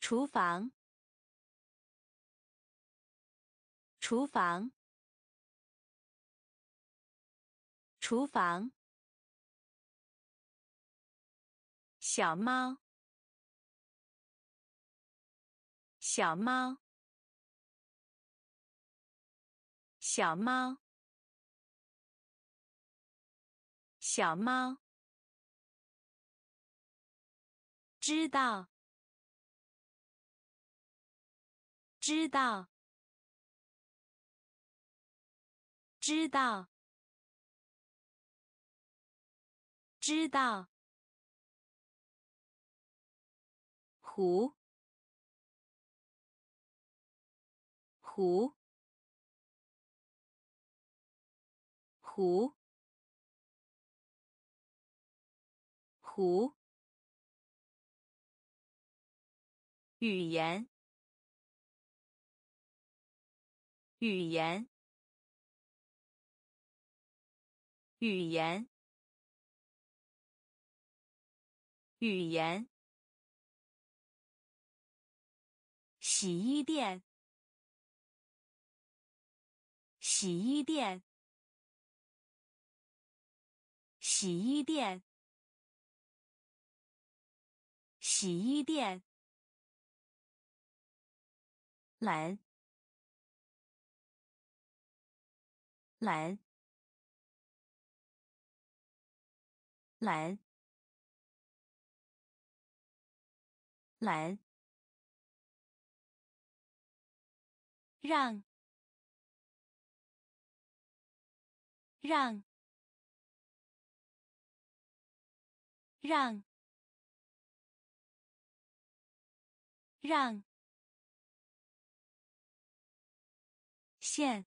厨房，厨房，厨房。小猫，小猫。 小猫，小猫，知道，知道，知道，知道，湖，湖。 湖，湖。语言，语言，语言，语言。洗衣店，洗衣店。 洗衣店，洗衣店。蓝，蓝，蓝，蓝，让，让，让，让。 线，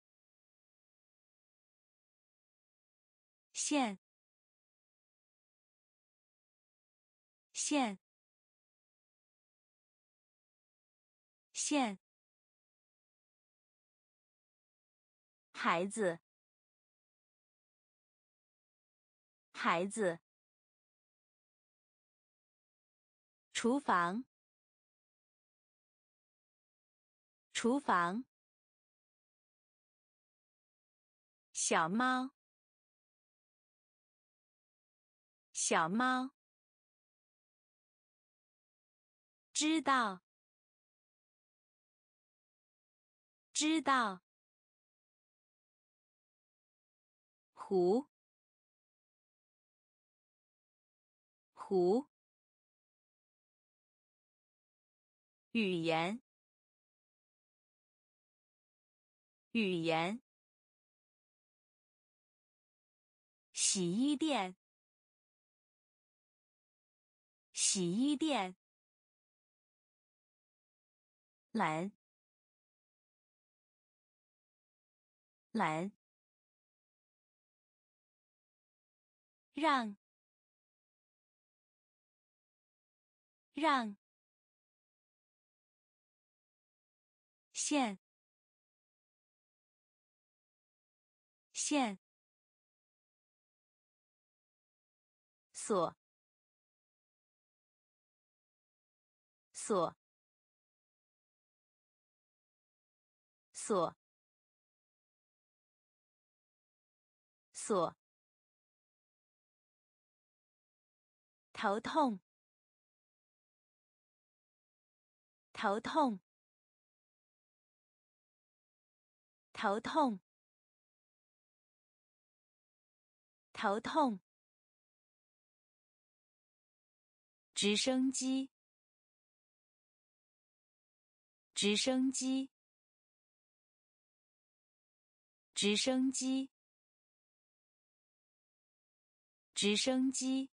线，线，线。孩子，孩子。厨房，厨房。 小猫，小猫，知道，知道，湖，湖，语言，语言。 洗衣店，洗衣店，蓝，蓝，让，让，线，线。 锁，锁，锁，锁。头痛，头痛，头痛，头痛。 直升机，直升机，直升机，直升机。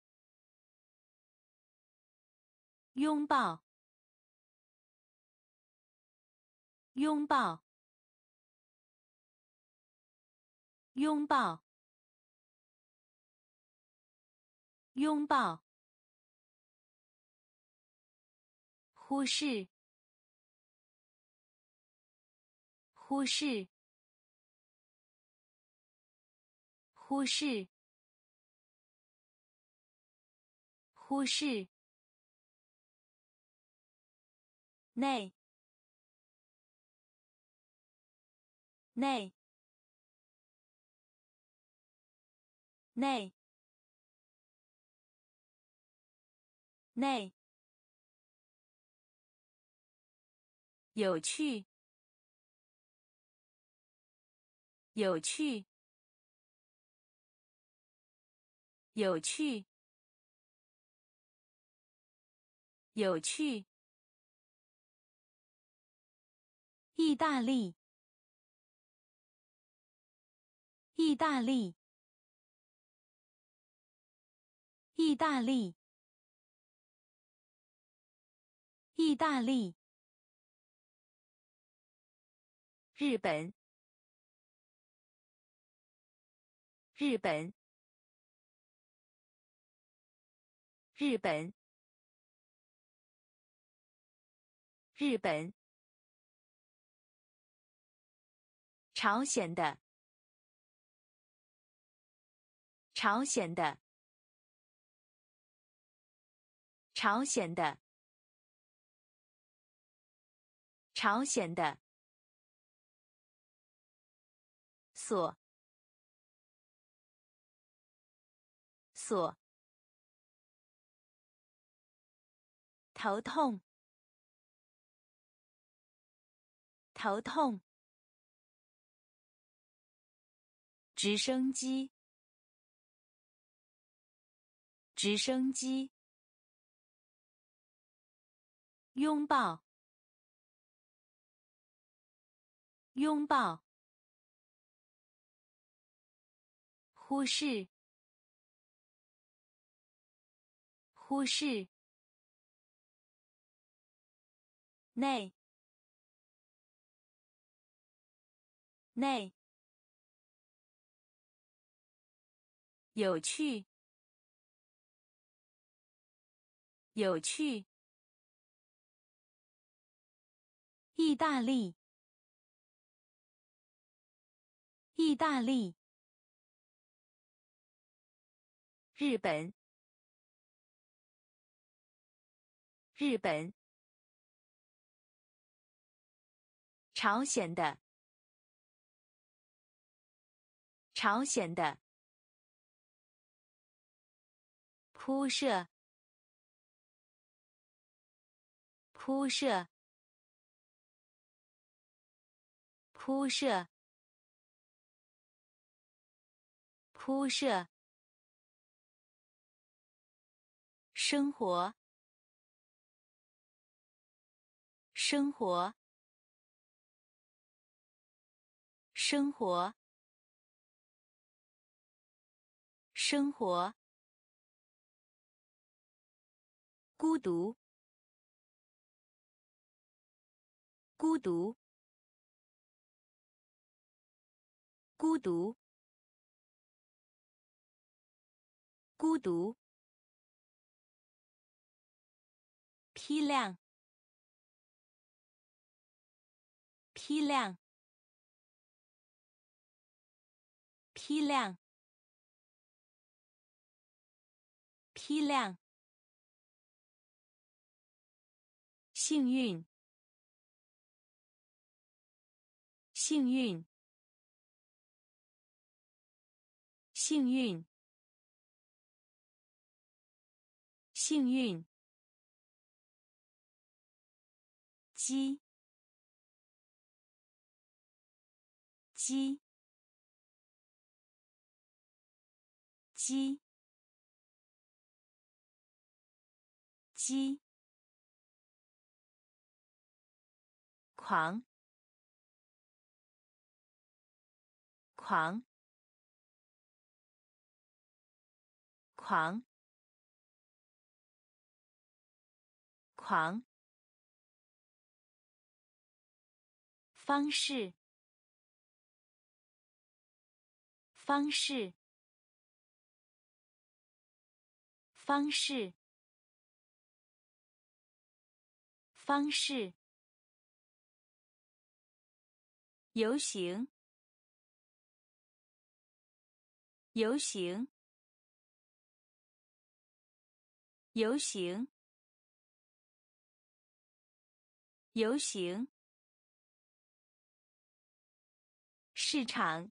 拥抱，拥抱，拥抱，拥抱。 忽视，忽视，忽视，忽视。内，内，内，内。 有趣，有趣，有趣，有趣。意大利，意大利，意大利，意大利。 日本，日本，日本，日本。朝鲜的，朝鲜的，朝鲜的，朝鲜的。 锁，锁。头痛，头痛。直升机，直升机，拥抱，拥抱，忽视，忽视，内，内。 有趣，有趣。意大利，意大利。日本，日本。朝鲜的，朝鲜的。 铺设，铺设，铺设，铺设。生活，生活，生活，生活。 孤独，孤独，孤独，孤独。批量，批量，批量，批量。 幸运，幸运，幸运，幸运。鸡，鸡，鸡，鸡。 狂，狂，狂，狂。方式，方式，方式，方式。 游行，游行，游行，游行。市场，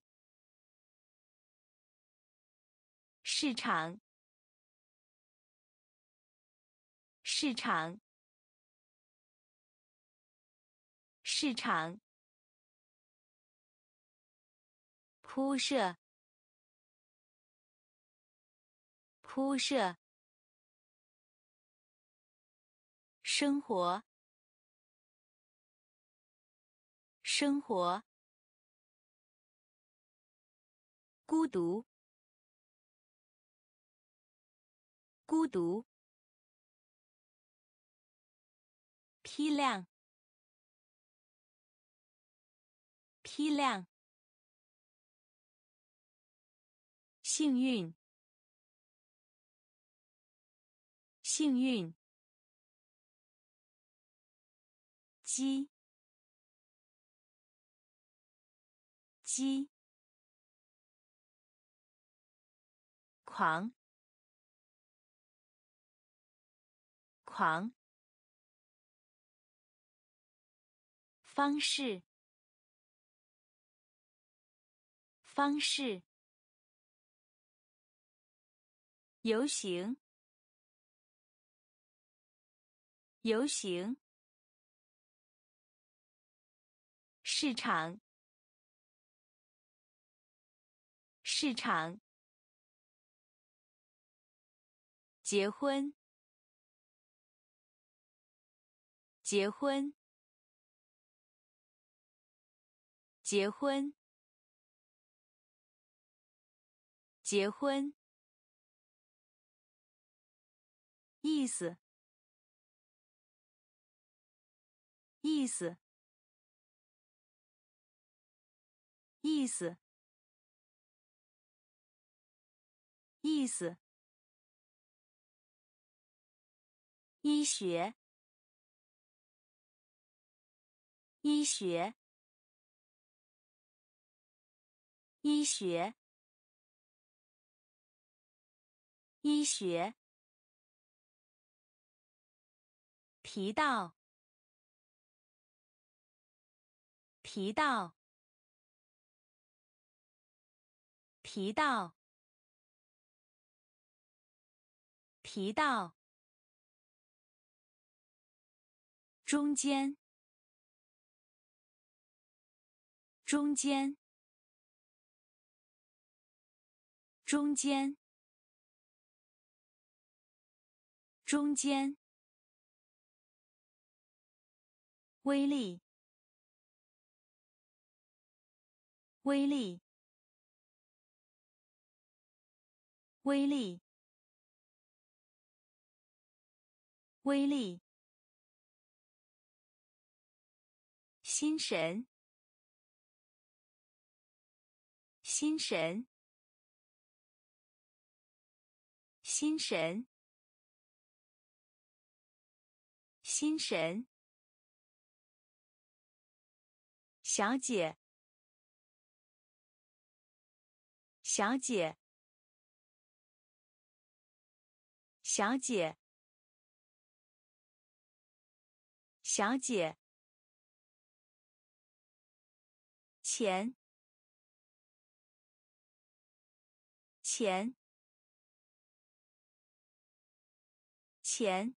市场，市场，市场。 铺设，铺设。生活，生活。孤独，孤独。批量，批量。 幸运，幸运。鸡，鸡。狂，狂。方式，方式。 游行，游行。市场，市场。结婚，结婚，结婚，结婚。意思，意思，意思，意思。 医学，医学，医学，医学。提到，提到，提到，提到。 中间，中间，中间，中间。威力，威力，威力，威力。 心神，心神，心神，心神。小姐，小姐，小姐，小姐。 钱，钱，钱，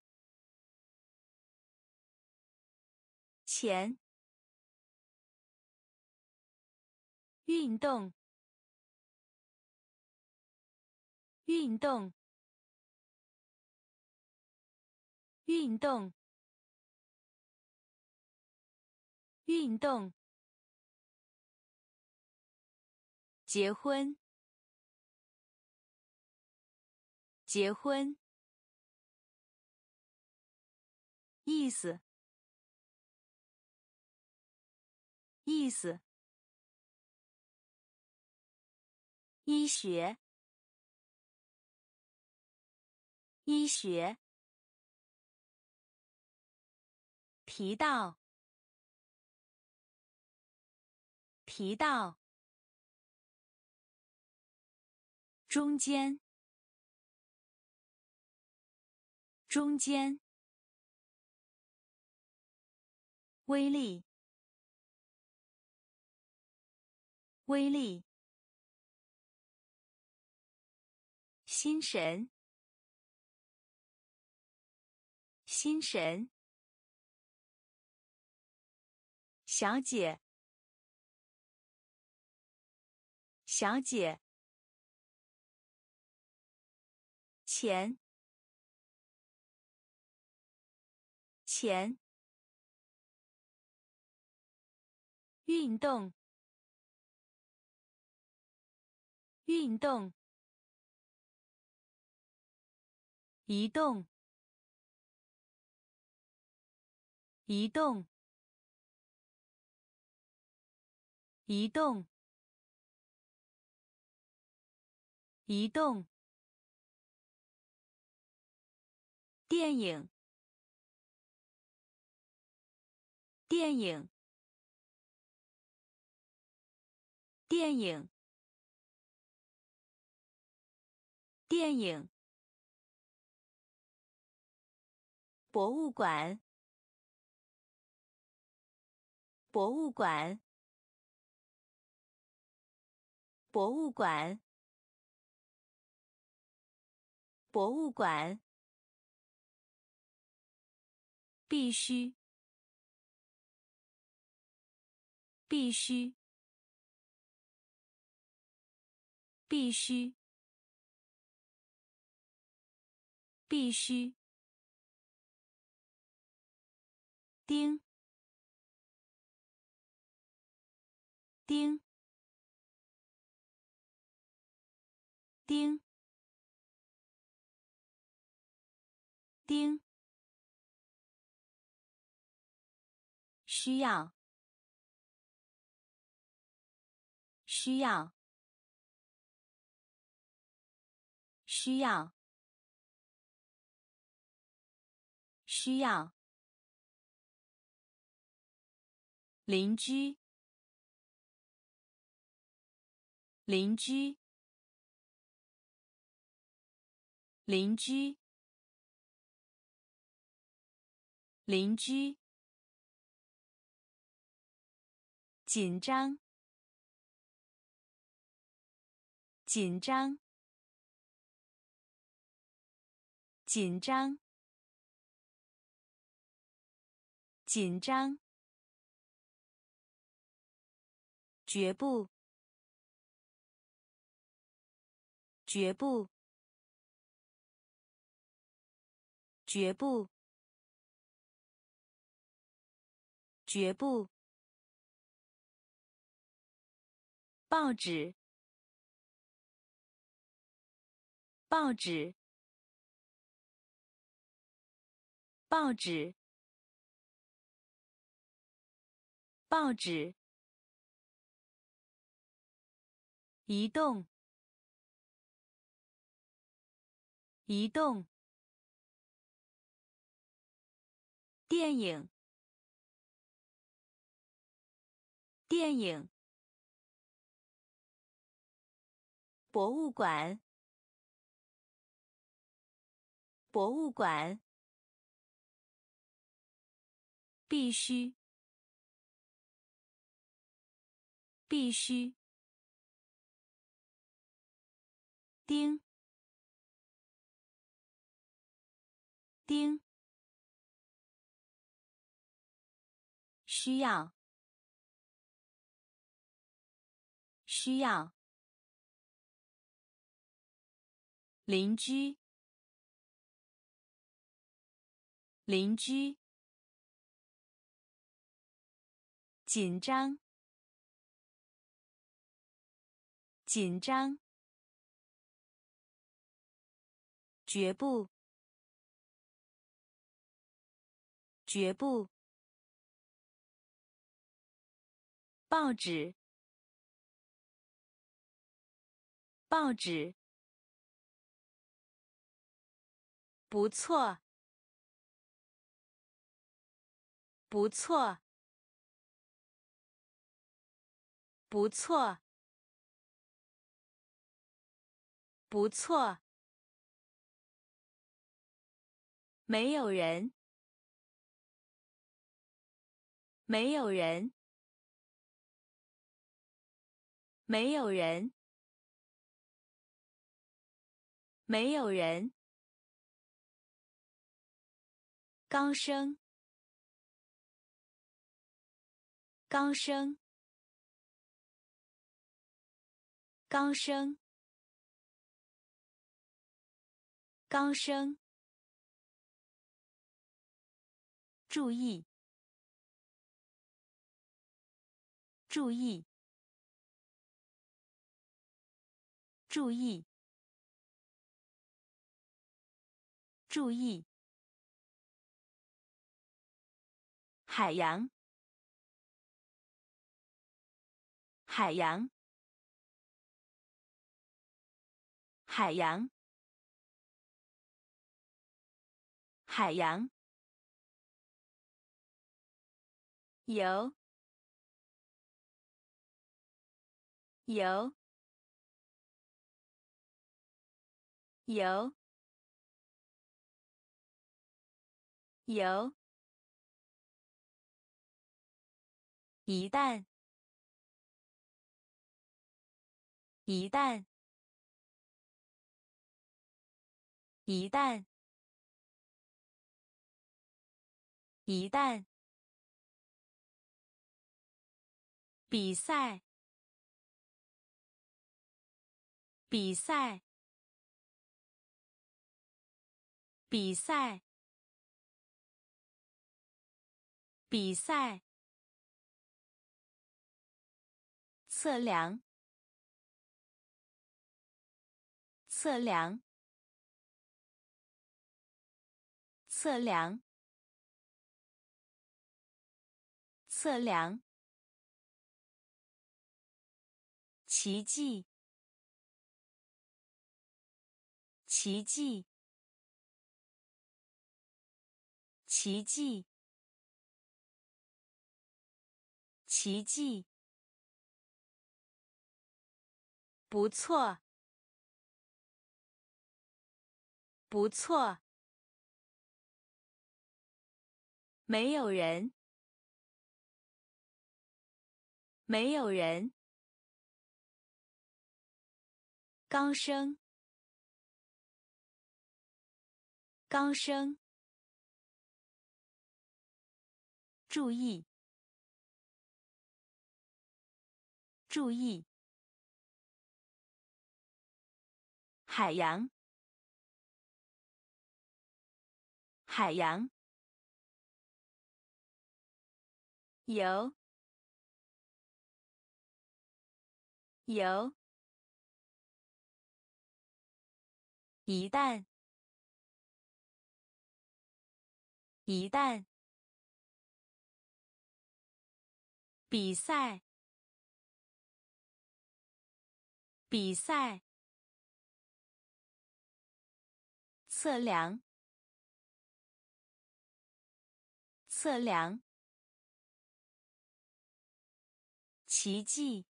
钱。运动，运动，运动，运动。 结婚，结婚。意思，意思。医学，医学。提到，提到。 中间，中间，威力，威力，心神，心神，小姐，小姐。 钱，钱。运动，运动。移动，移动。移动，移动。 电影，电影，电影，电影。博物馆，博物馆，博物馆，博物馆。 必须，必须，必须，必须。丁。丁。丁。丁。需要。需要。需要。需要。邻居。邻居。邻居。邻居。紧张。紧张。紧张。紧张。绝不。绝不。绝不。绝不。报纸。报纸。报纸。报纸。移动。移动。电影。电影。博物馆。博物馆。必须。必须。丁。丁。需要。需要。邻居。邻居。紧张。紧张。绝不。绝不。报纸。报纸。不错。不错。不错。不错。没有人。没有人。没有人。没有人。高声。高声。高声。高声。注意。注意。注意。注意。海洋。海洋。海洋。海洋。游。游。游。游。一旦。一旦。一旦。一旦。比赛，比赛，比赛，比赛，测量，测量，测量，测量，奇迹，奇迹。 奇迹，奇迹，不错，不错，没有人，没有人，刚生，刚生。 注意！注意！海洋！海洋！游！游！一旦！一旦！ 比赛，比赛，测量，测量，奇迹，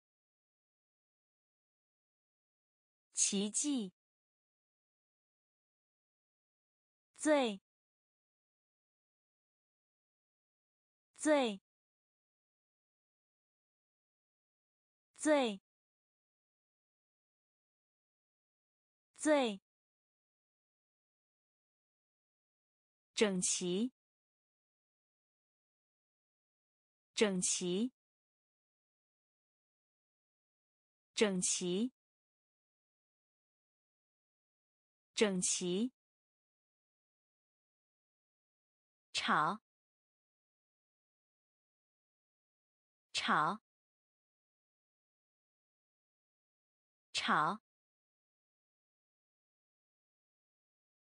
奇迹，最，最。 最最整齐，整齐，整齐，整齐。吵，吵。 吵，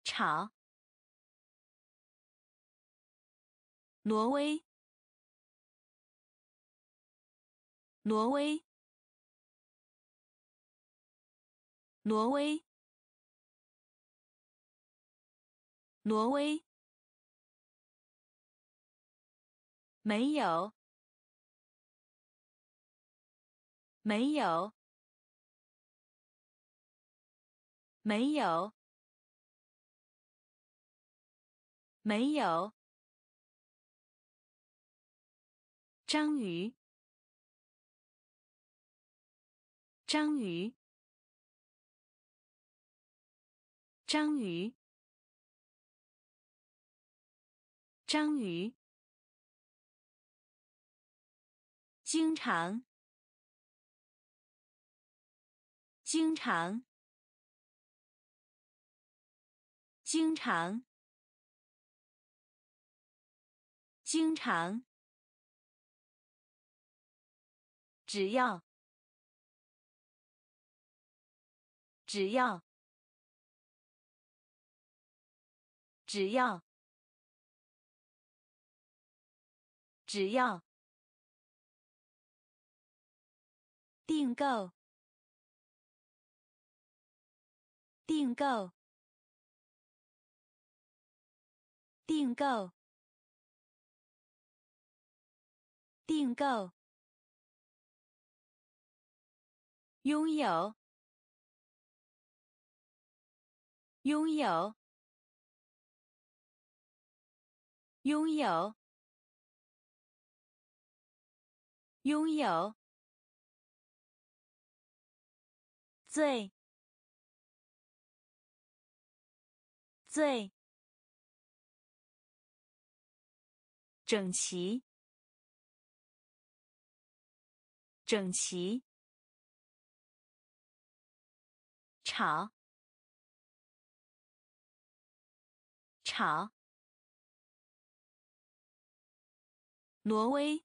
吵。挪威，挪威，挪威，挪威。没有，没有。 没有，没有。章鱼，章鱼，章鱼，章鱼。经常，经常。 经常，经常，只要，只要，只要，只要，订购，订购。 订购，订购，拥有，拥有，拥有，拥有，最，最。 整齐，整齐。吵，吵。挪威，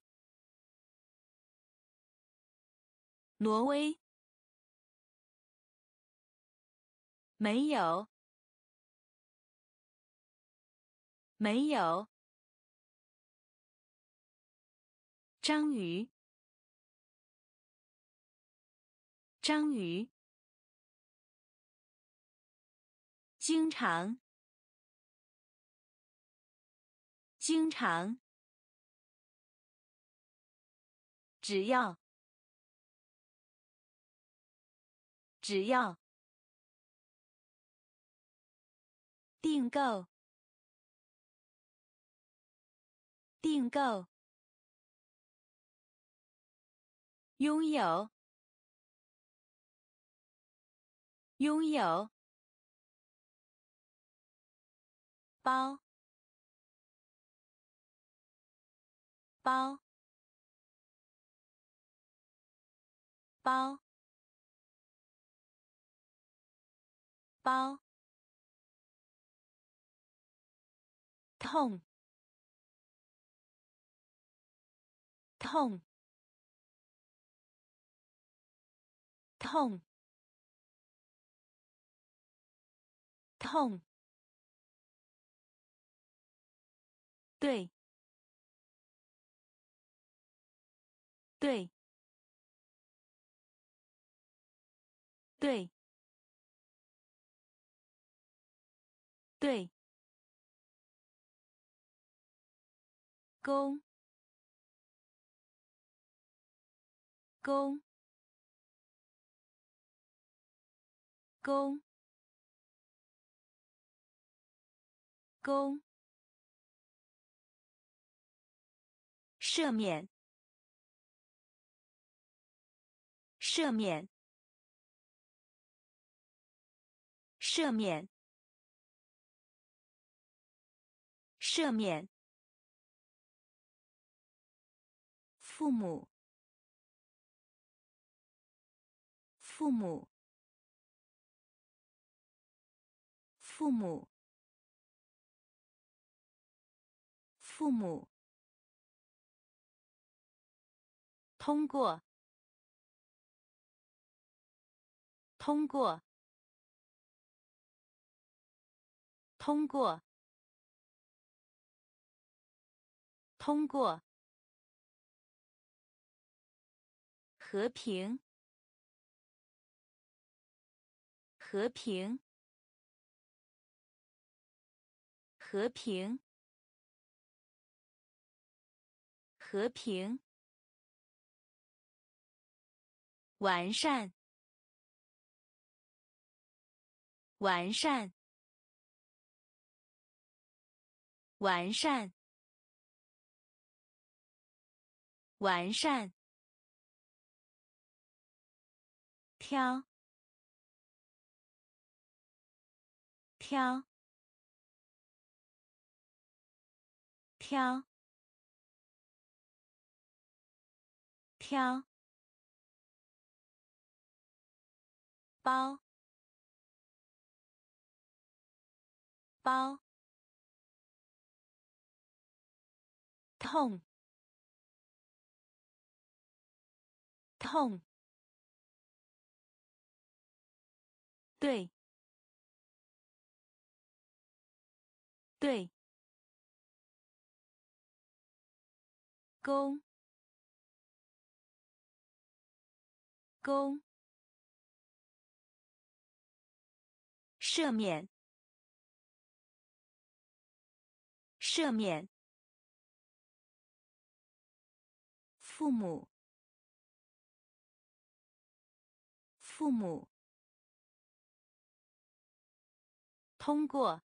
挪威。没有，没有。章鱼，章鱼。 经常，经常，只要，只要，订购，订购，拥有，拥有。 包，包，包，包，痛，痛，痛，痛。 对，对，对，对，公，公，公，公。 赦免，赦免，赦免，赦免。父母，父母，父母，父母。 通过，通过，通过，通过。和平，和平，和平，和平。 完善，完善，完善，完善。挑，挑，挑，挑。 包，包，痛，痛，对，对，公，公。 赦免，赦免。父母，父母。通过，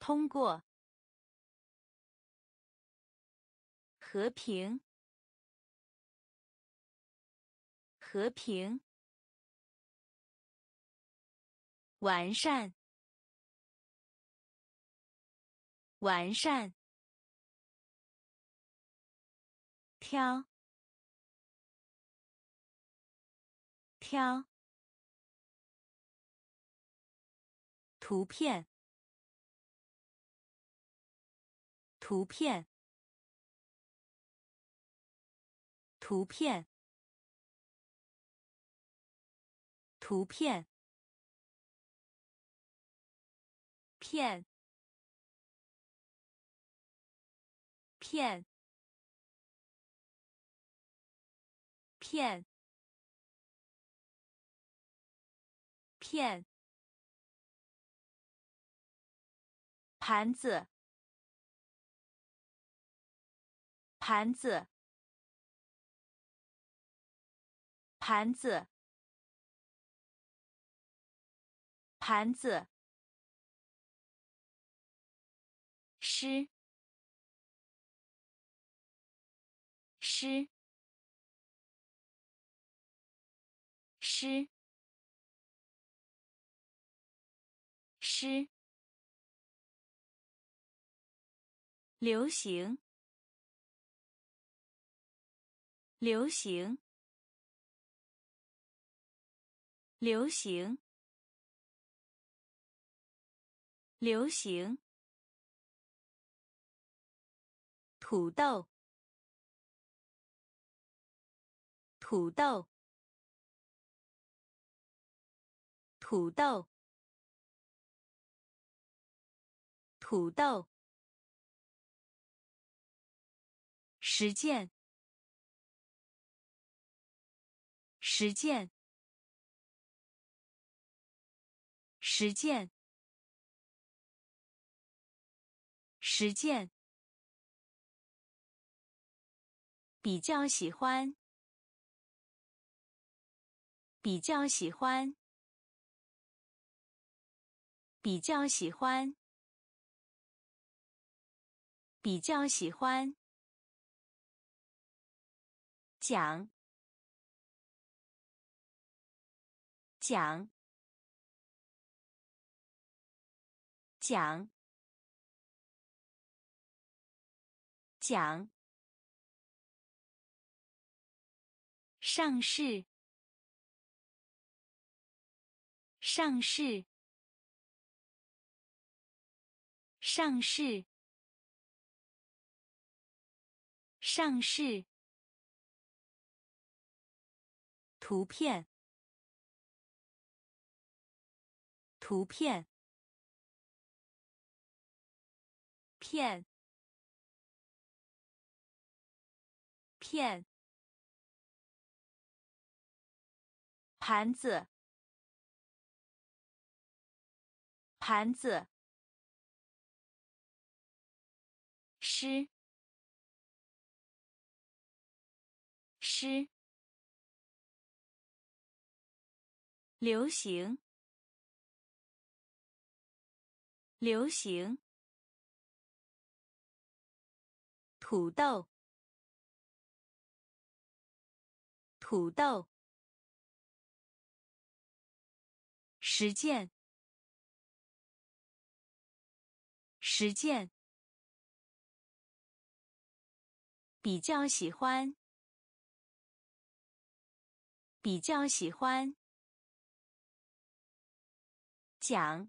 通过。和平，和平。 完善，完善。挑，挑。图片，图片，图片，图片，片，片，片。 片，盘子，盘子，盘子，盘子，诗，诗，诗。 诗，流行，流行，流行，流行，土豆，土豆，土豆。 土豆，实践，实践，实践，实践，比较喜欢，比较喜欢，比较喜欢。 比较喜欢讲讲讲讲上市上市上市。 上市，图片，图片，片，片，盘子，盘子，诗。 诗，流行，流行，土豆，土豆，实践，实践，比较喜欢。 比较喜欢讲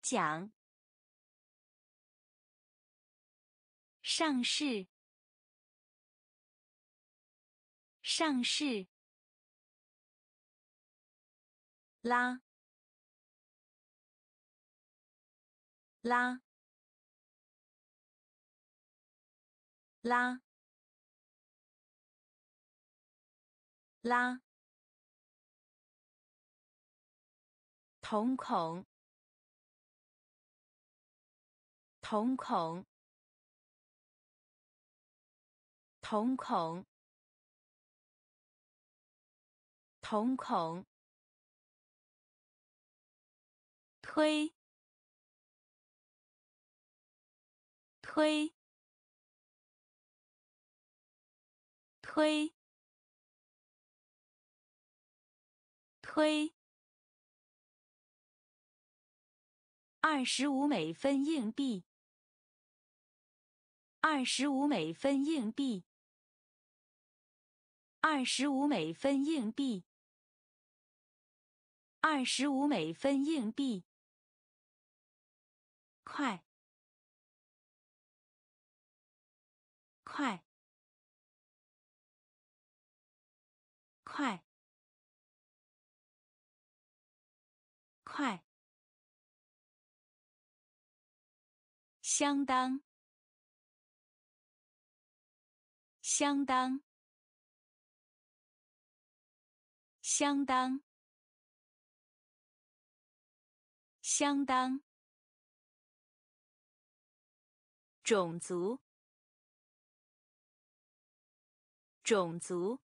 讲上市上市拉拉拉。 拉，瞳孔，瞳孔，瞳孔，瞳孔，推，推，推。 推，二十五美分硬币，二十五美分硬币，二十五美分硬币，二十五美分硬币。快！快！快！快！相当，相当，相当，相当。种族，种族，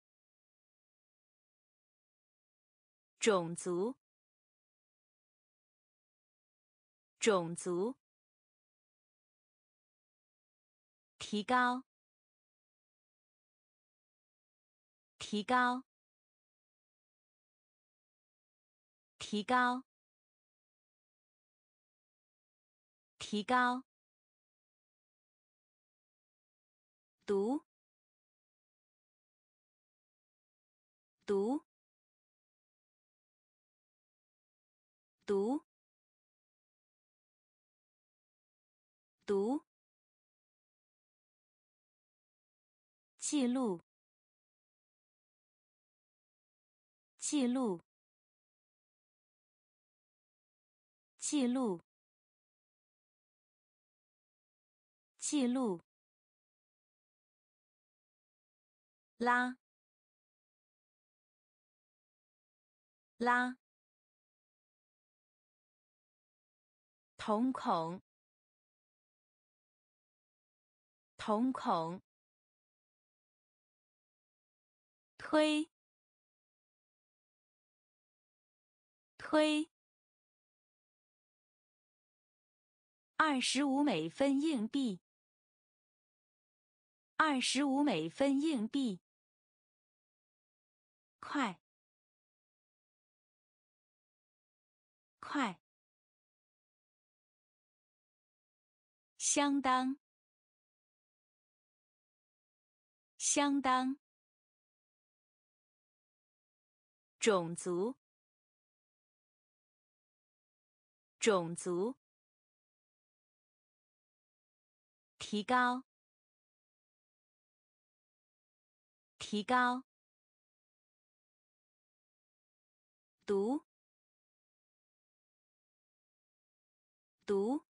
种族，种族。 提高，提高，提高，提高。读，读，读，读。 记录，记录，记录，记录。拉，拉，瞳孔，瞳孔。 推，推，二十五美分硬币，二十五美分硬币，快，快，相当，相当。 种族，种族，提高，提高，读，读，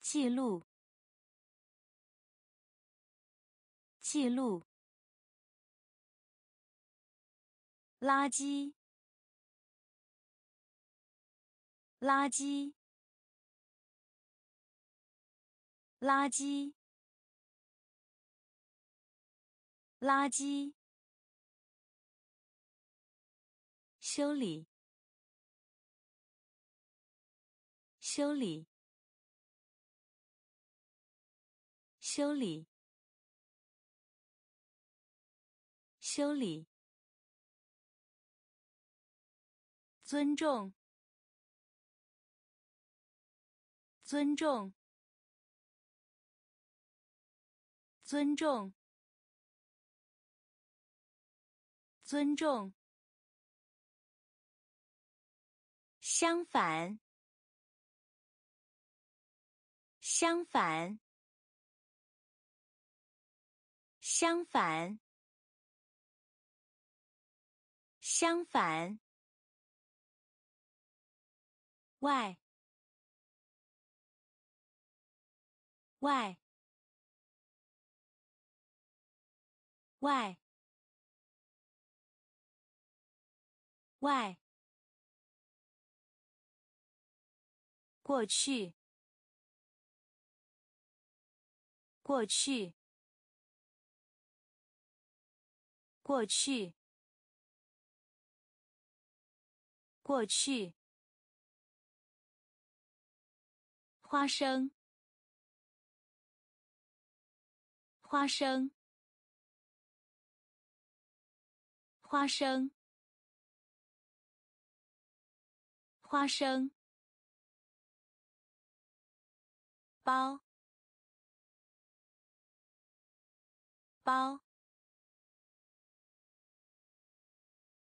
记录，记录。 垃圾，垃圾，垃圾，垃圾。修理，修理，修理，修理。 尊重，尊重，尊重，尊重。相反，相反，相反，相反。 外，外，外，外。过去，过去，过去，过去。 花生，花生，花生，花生，包，包，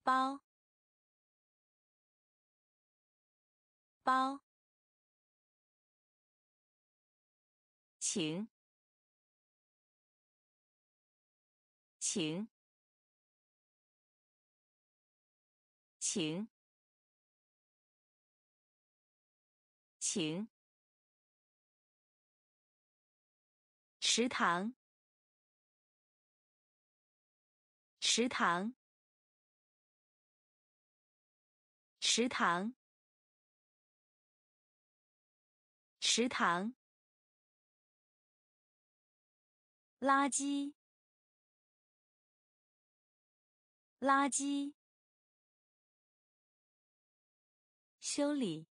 包，包，请，请，请，请。 食堂，食堂，食堂，食堂。垃圾，垃圾。修理，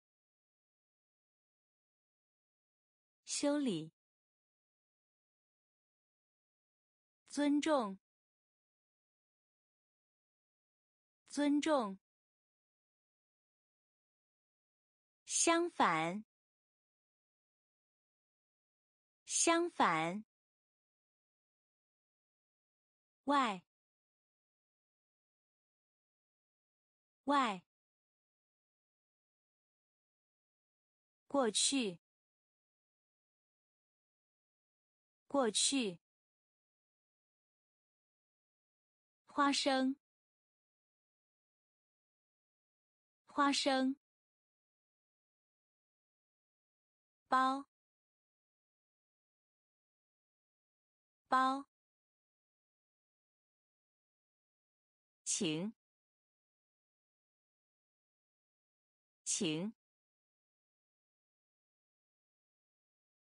修理。 尊重，尊重。相反，相反。外，外。过去，过去。 花生，花生，包，包，请，请，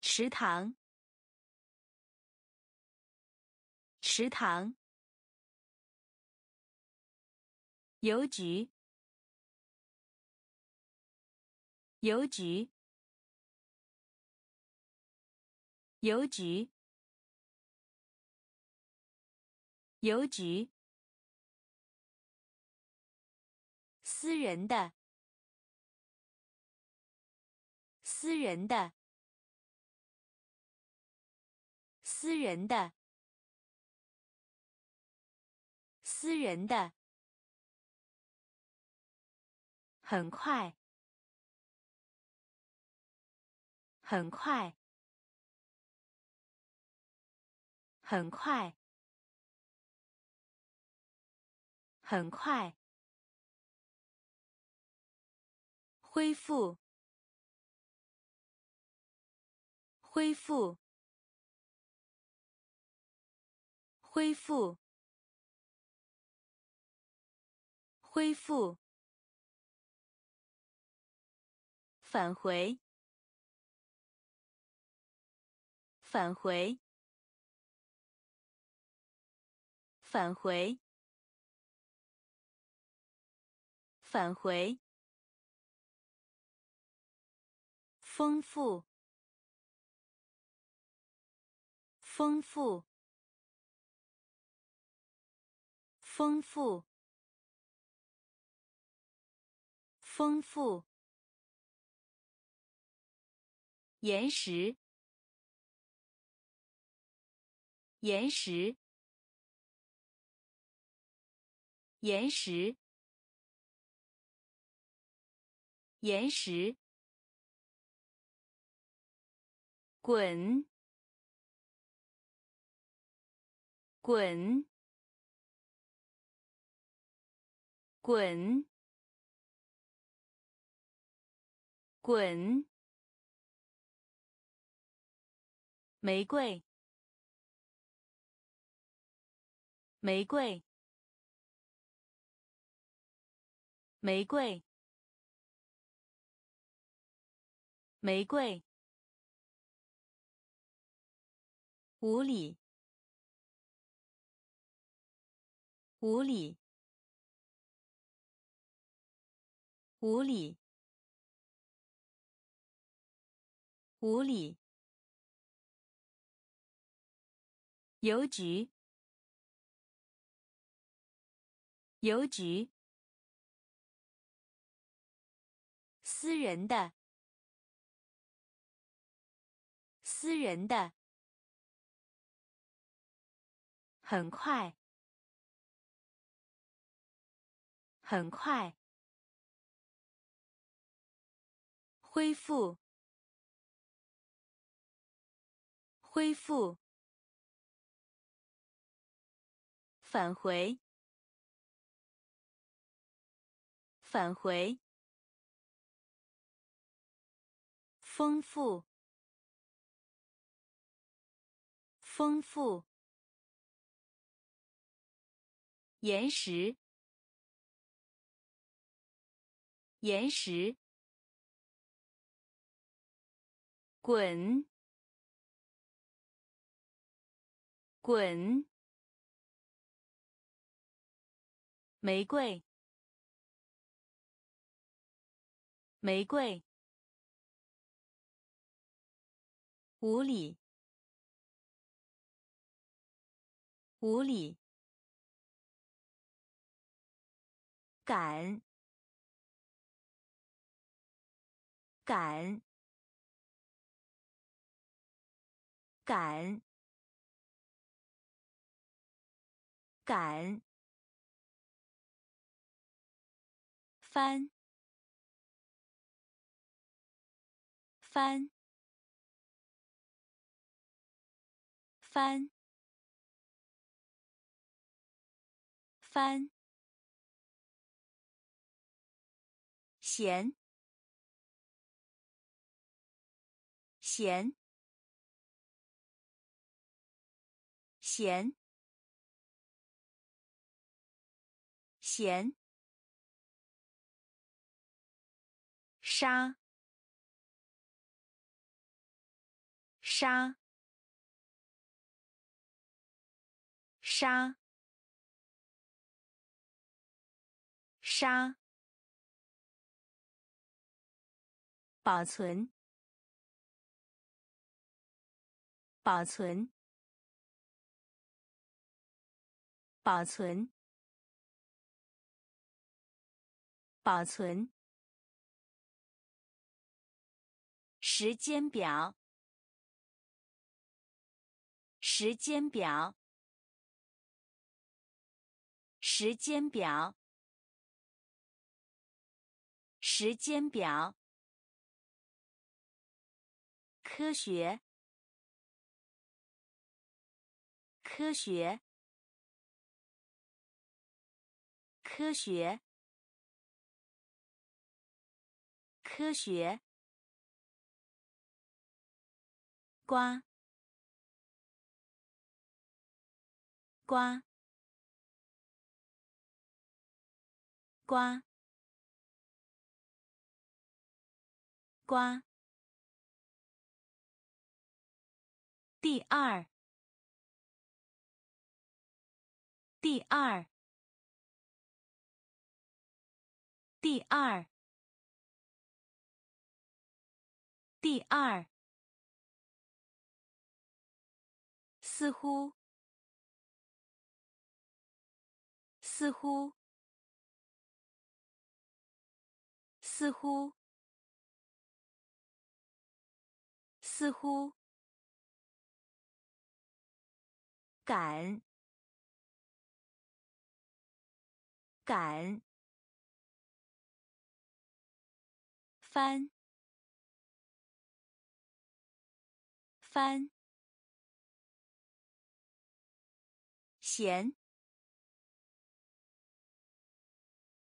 食堂，食堂。 邮局，邮局，邮局，邮局。私人的，私人的，私人的，私人的。 很快，很快，很快，很快。恢复，恢复，恢复，恢复。 返回，返回，返回，返回。丰富，丰富，丰富，丰富。 岩石，岩石，岩石，岩石，滚，滚，滚，滚。 玫瑰，玫瑰，玫瑰，玫瑰。无理，无理，无理，无理。 邮局，邮局，私人的，私人的，很快，很快。恢复，恢复。返回，返回。丰富，丰富。 岩石，岩石，滚，滚，玫瑰，玫瑰，无理，无理。 感，感，感，感，翻，翻，翻，翻。 咸，咸，咸，咸。沙，沙，沙，沙。 保存，保存，保存，保存。时间表，时间表，时间表，时间表。 科学，科学，科学，科学。瓜，瓜，瓜，瓜。 第二，第二，第二，第二，似乎，似乎，似乎，似乎。 感，感，翻，翻，咸，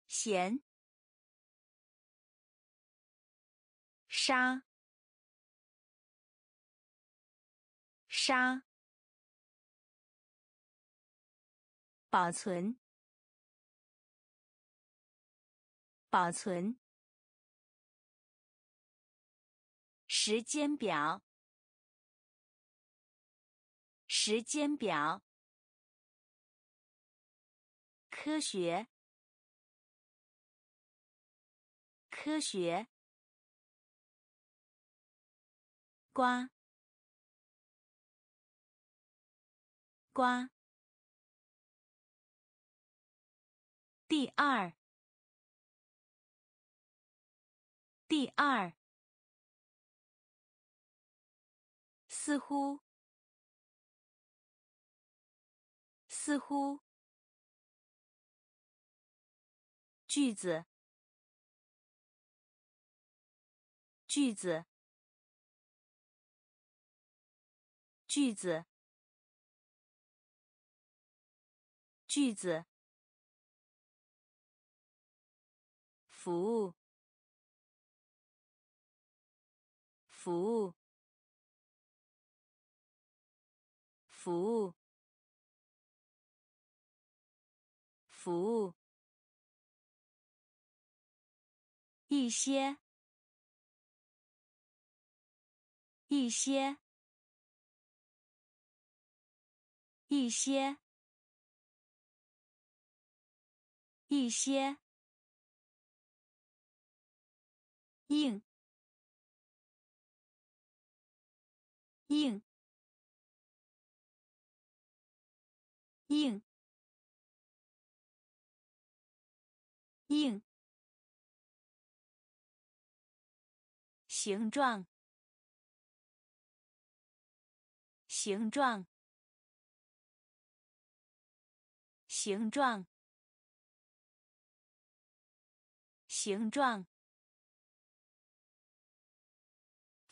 咸，沙，沙。 保存，保存。时间表，时间表。科学，科学。瓜，瓜。 第二，第二，似乎，似乎，句子，句子，句子，句子。服务，服务，服务，服务。 一些，一些，一些，一些，硬，硬，硬，硬。 形状，形状，形状，形状。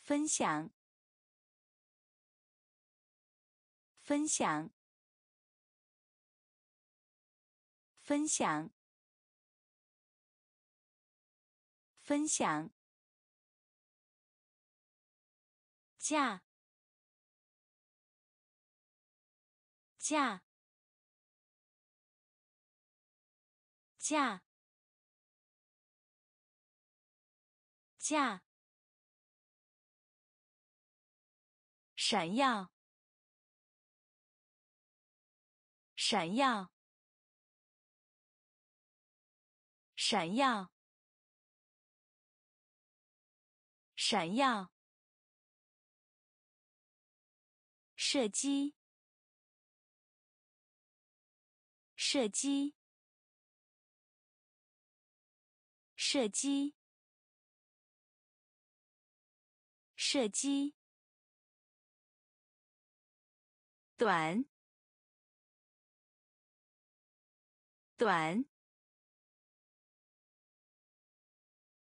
分享，分享，分享，分享。 价，价，价，价。闪耀，闪耀，闪耀，闪耀。 射击，射击，射击，射击。短，短，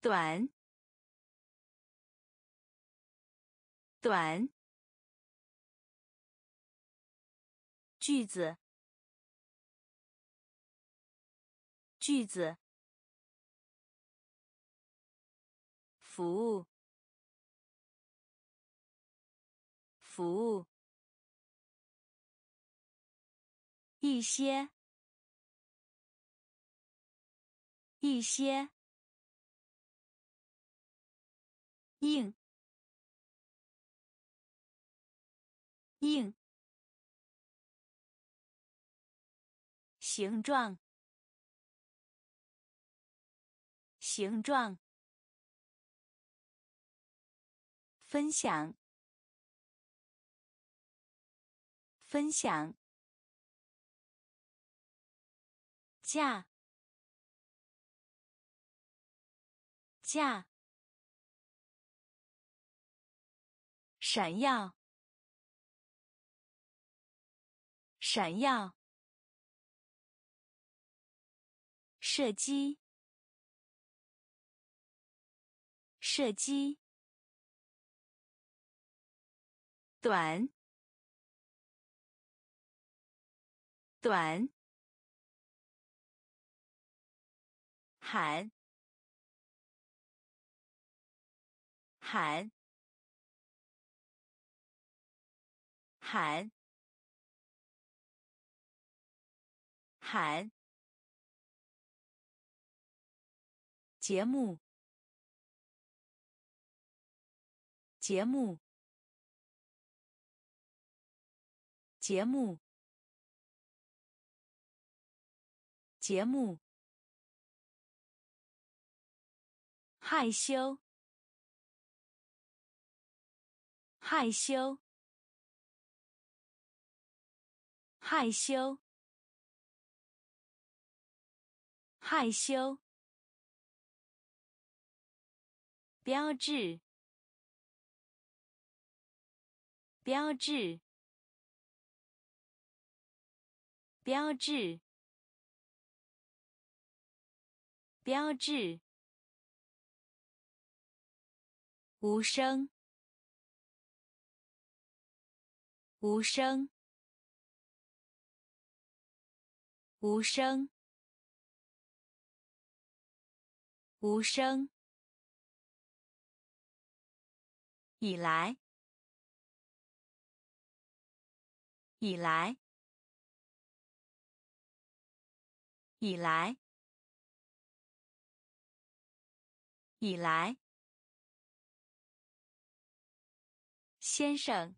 短，短。 句子，句子。服务，服务。一些，一些。硬，硬。 形状，形状。分享，分享。价，价。闪耀，闪耀。 射击，射击。短，短。喊，喊，喊，喊。 节目，节目，节目，节目。害羞，害羞，害羞，害羞。 标志，标志，标志，标志，无声，无声，无声，无声，以来，以来，以来，以来。先生，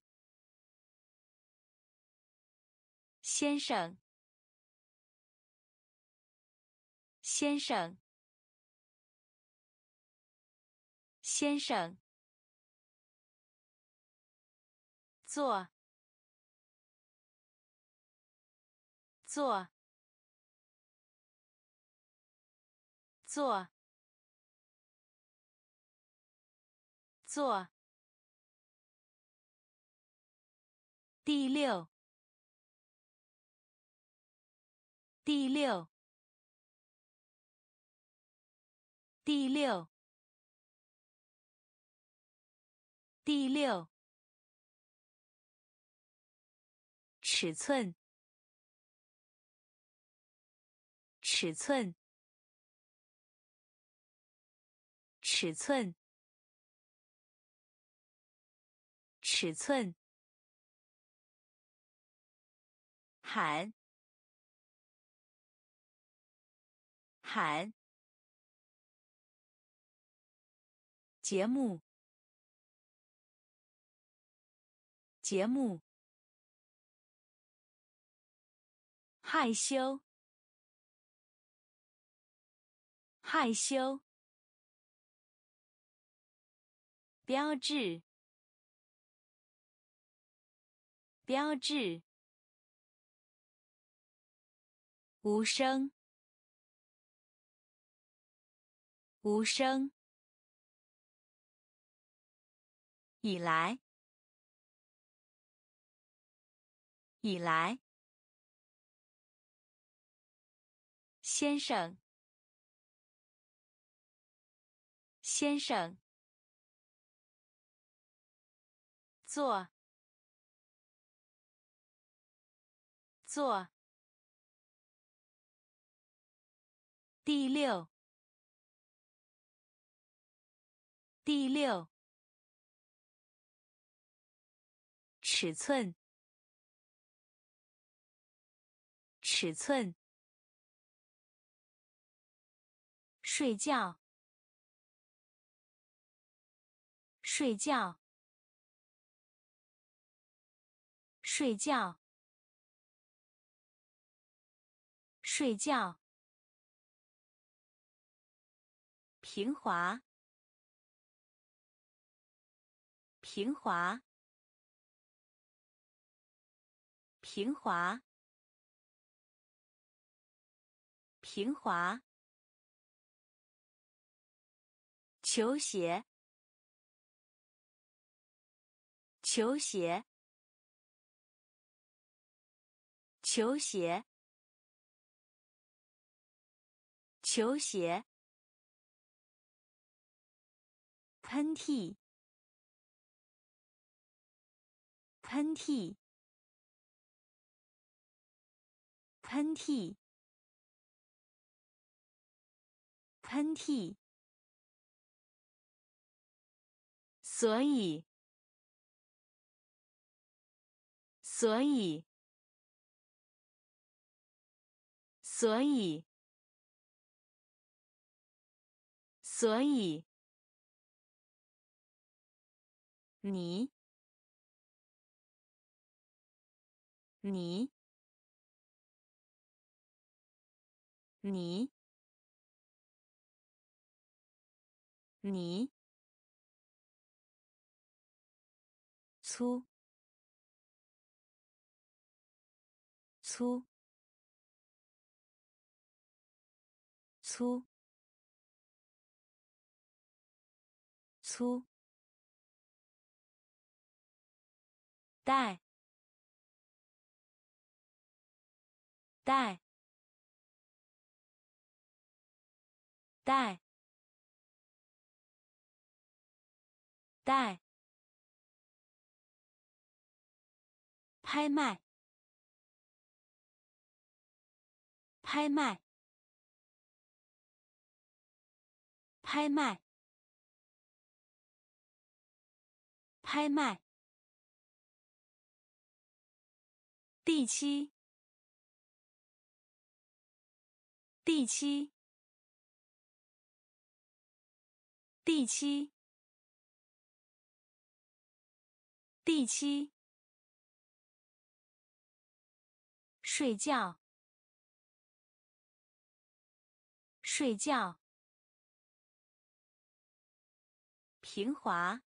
先生，先生，先生。坐，坐，坐，坐。第六，第六，第六，第六。尺寸，尺寸，尺寸，尺寸。喊，喊。节目，节目。害羞，害羞。标志，标志。无声，无声。以来，以来。先生，先生。坐，坐。第六，第六。尺寸，尺寸。睡觉，睡觉，睡觉，睡觉。平滑，平滑，平滑，平滑。球鞋，球鞋，球鞋，球鞋。喷嚏，喷嚏，喷嚏，喷嚏。所以，所以，所以，所以，你，你，你，你。粗，粗，粗，粗。带，带，带，带，带，拍卖，拍卖，拍卖，拍卖。 第七，第七，第七，第七。睡觉，睡觉。平滑，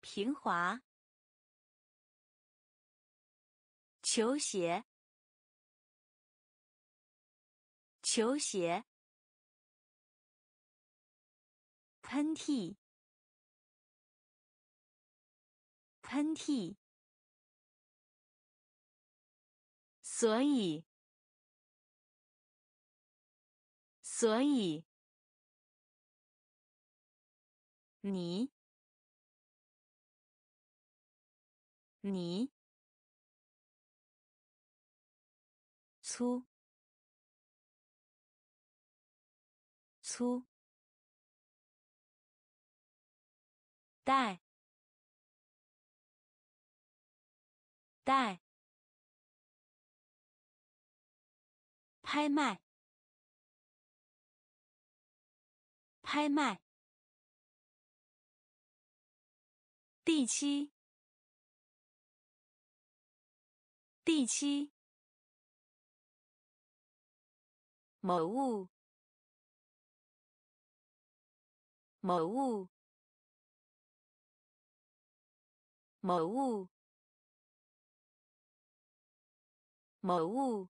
平滑。 球鞋，球鞋，喷嚏，喷嚏，所以，所以，你，你。 粗，粗，带，带，拍卖，拍卖，第七，第七。 某物，某物，某物，某物，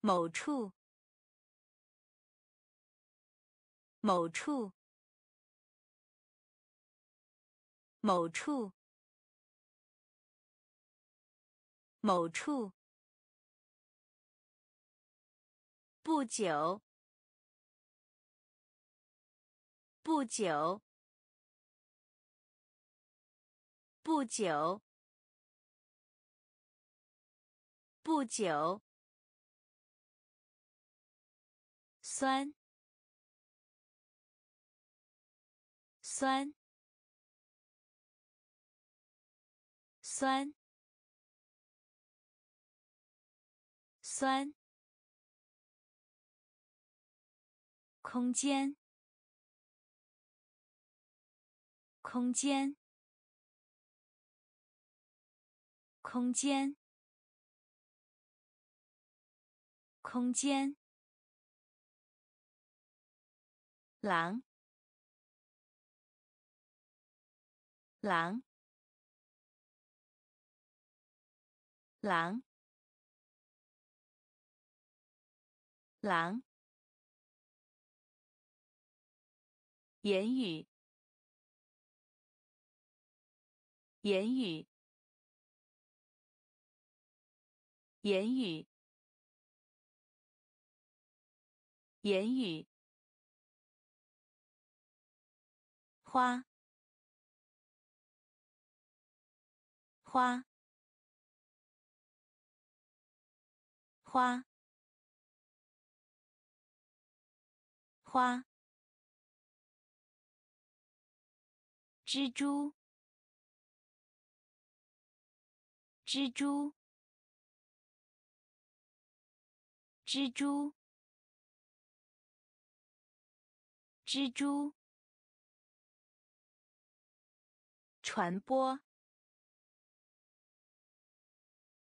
某处，某处，某处，某处。 不久，不久，不久，不久。酸，酸，酸，酸。 空间，空间，空间，空间。狼，狼，狼，狼。 言语，言语，言语，言语。花，花，花，花。 蜘蛛，蜘蛛，蜘蛛，蜘蛛。传播，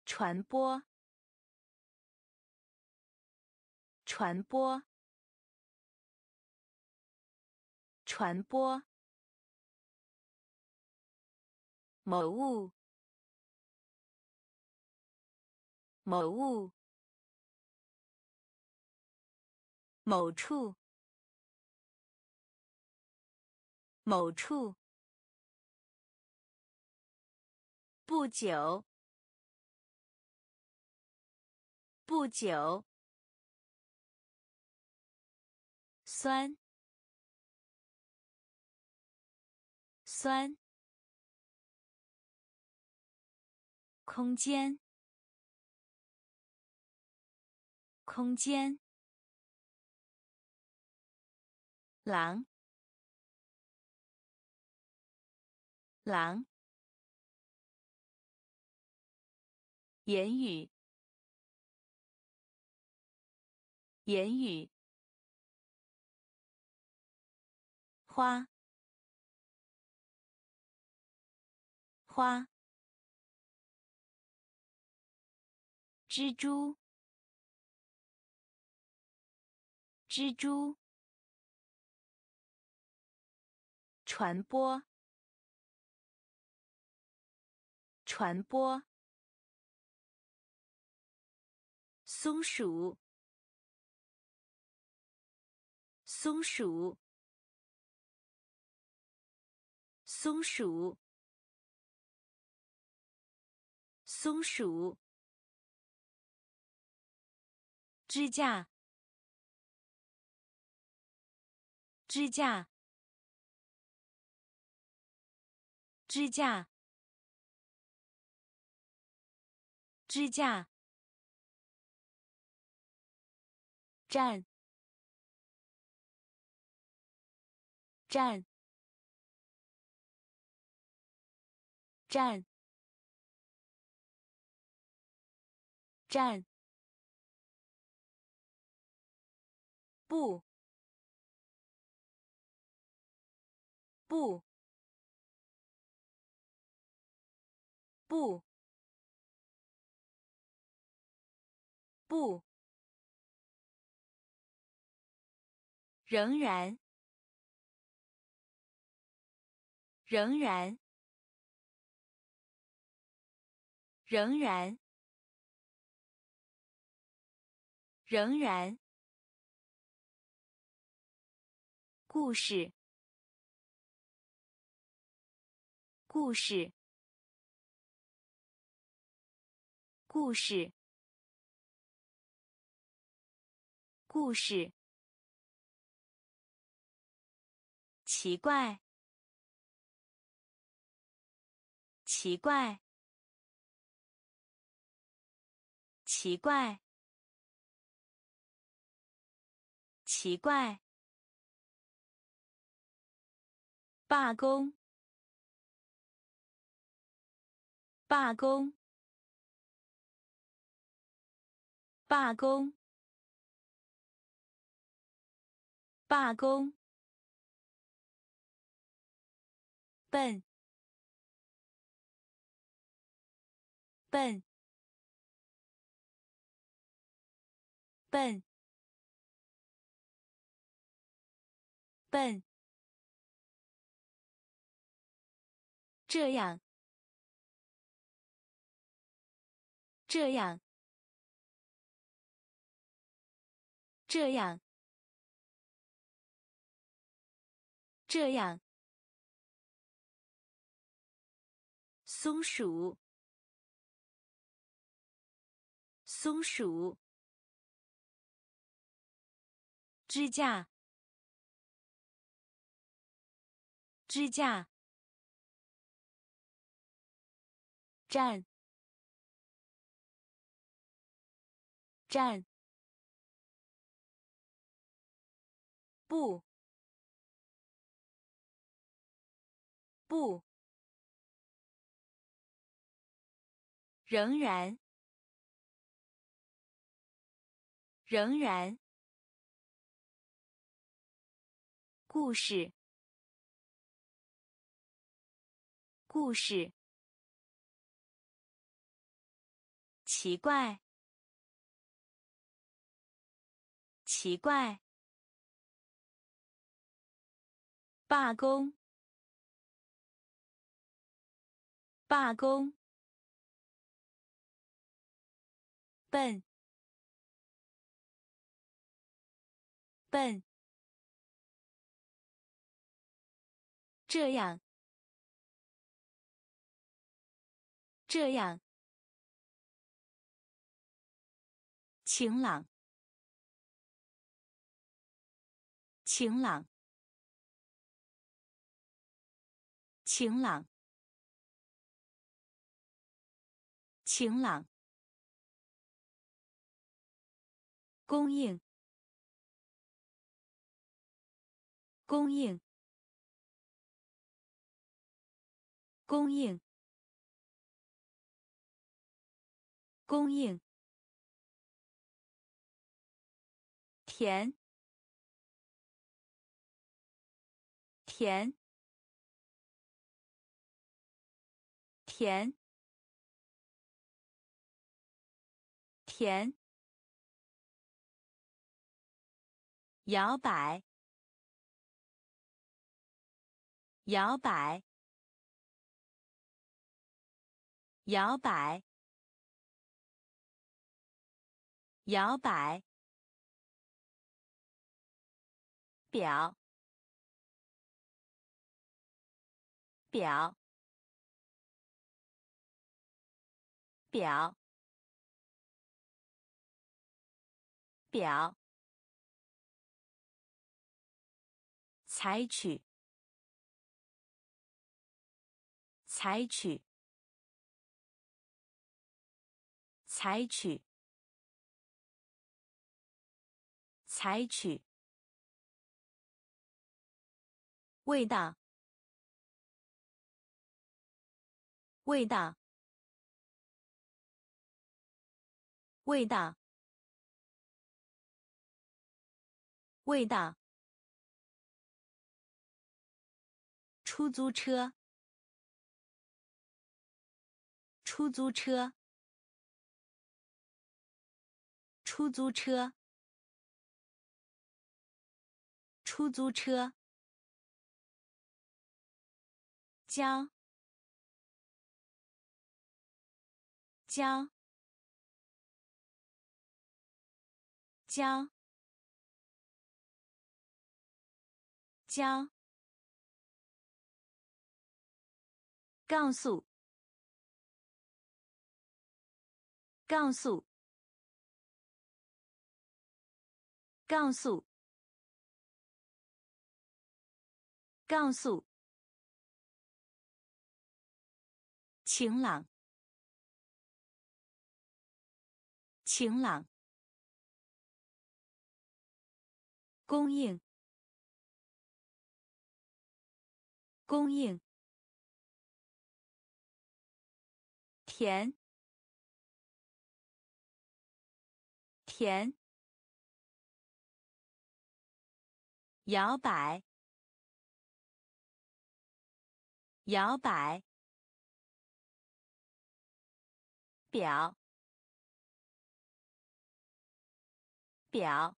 传播，传播，传播。 某物，某物，某处，某处。不久，不久，酸，酸，空间，空间，狼，狼。 言语，言语，花，花，蜘蛛，蜘蛛，传播，传播。 松鼠，松鼠，松鼠，松鼠，支架，支架，支架，支架。 站，站，站，站，不，不，不，不。 仍然，仍然，仍然，仍然。故事，故事，故事，故事。 奇怪，奇怪，奇怪，奇怪。罢工，罢工，罢工，罢工。 笨，笨，笨，笨。这样，这样，这样，这样。 松鼠，松鼠，支架，支架，站，站，不，不。 仍然，仍然。故事，故事。奇怪，奇怪。罢工，罢工。 笨，笨。这样，这样。晴朗，晴朗，晴朗，晴朗。供应，供应，供应，供应。 甜，甜，甜，甜。摇摆，摇摆，摇摆，摇摆。 表，表，表，表。采取，采取，采取，采取。 味道，味道，味道，味道。出租车，出租车，出租车，出租车。 教，教，教，教。告诉，告诉，告诉，告诉。 晴朗，晴朗。供应，供应。甜，甜。摇摆，摇摆。 表，表，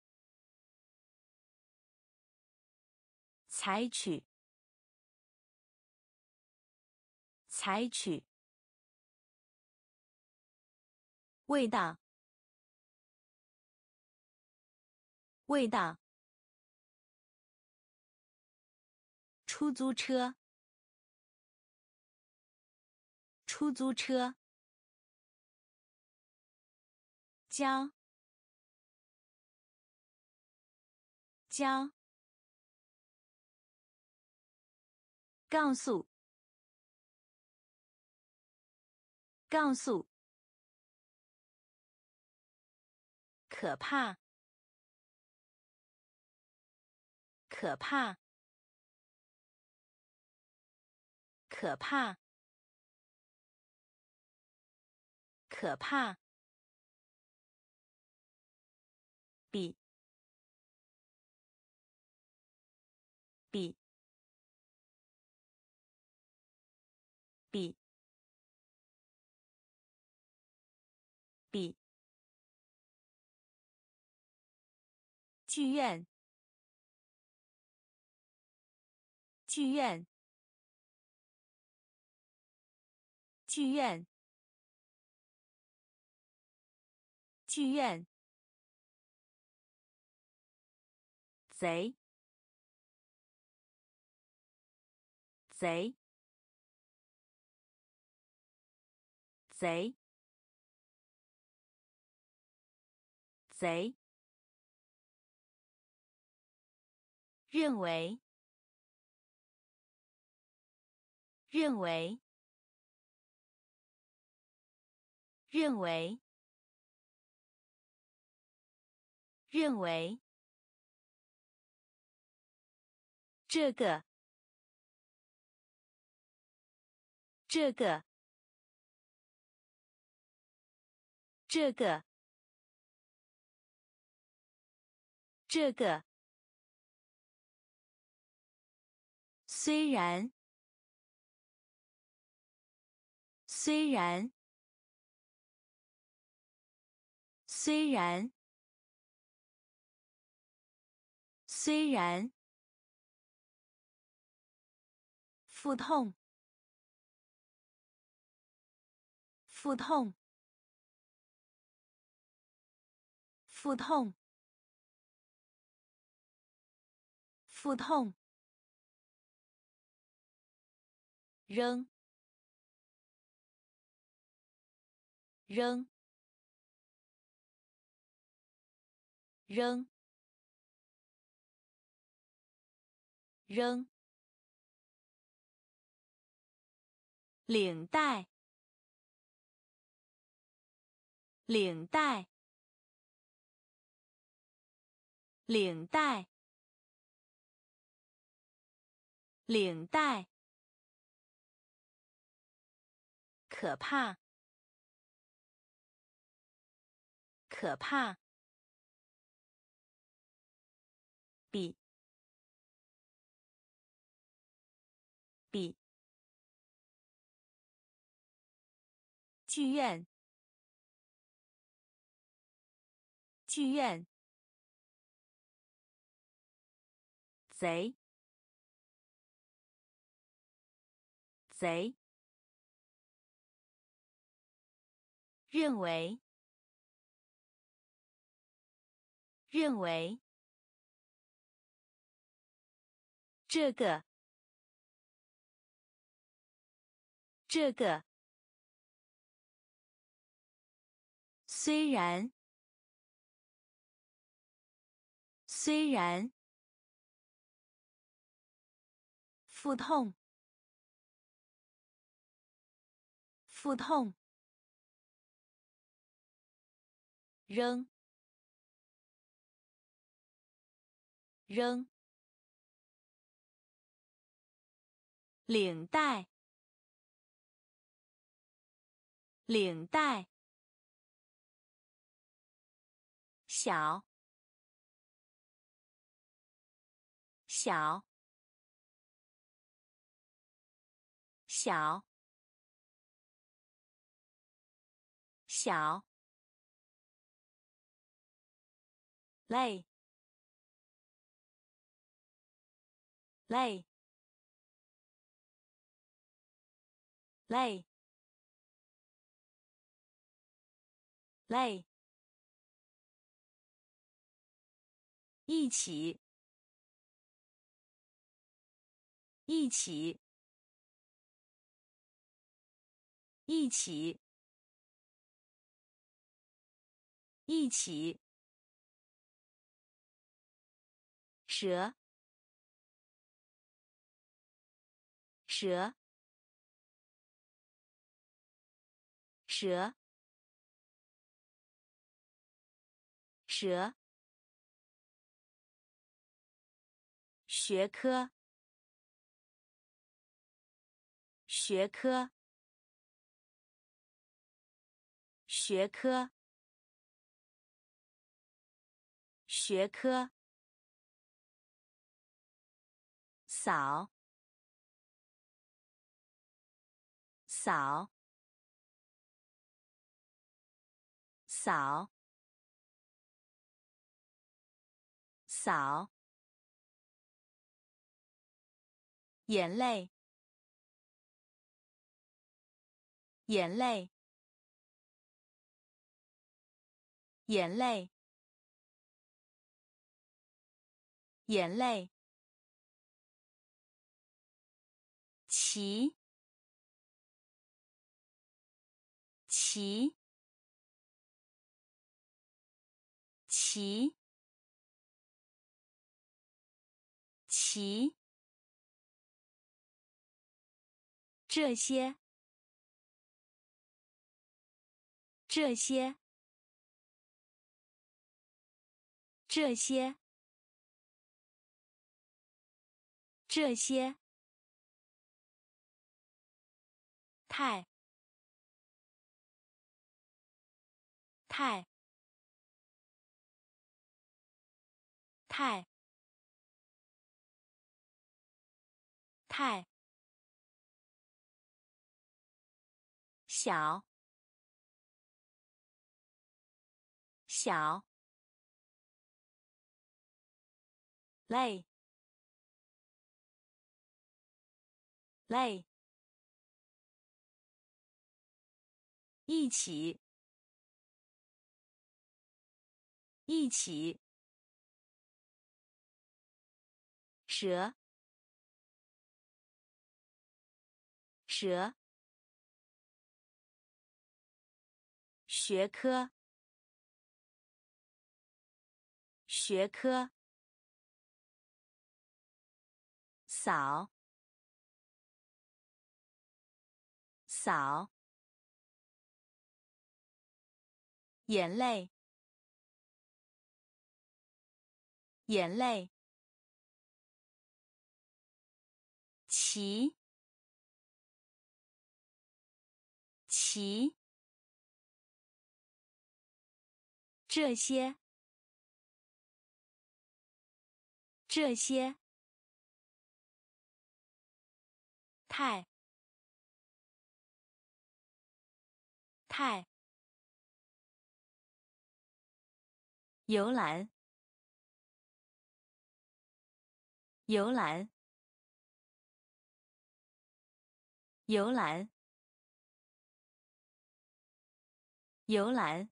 采取，采取，味道，味道，出租车，出租车。 教，教，告诉，告诉，可怕，可怕，可怕，可怕。 比比比比剧院剧院剧院剧院。 贼，贼，贼，贼，认为，认为，认为，认为，这个，这个，这个，这个。 虽然，虽然，虽然，虽然，腹痛，腹痛，腹痛，腹痛。 扔，扔，扔，扔。领带，领带，领带，领带。 可怕，可怕。比，比。剧院，剧院。贼，贼。 认为，认为，这个，这个，虽然，虽然，腹痛，腹痛。 扔，扔。领带，领带。小，小，小，小。 累，累，累，累，一起，一起，一起，一起。 蛇，蛇，蛇，蛇。学科，学科，学科，学科。 扫，扫，扫，扫。眼泪，眼泪，眼泪，眼泪。 骑，骑，其其这些这些这些这些太太太太小小累累一起一起蛇蛇学科学科扫扫眼泪眼泪其其这些这些太太游览游览游览游览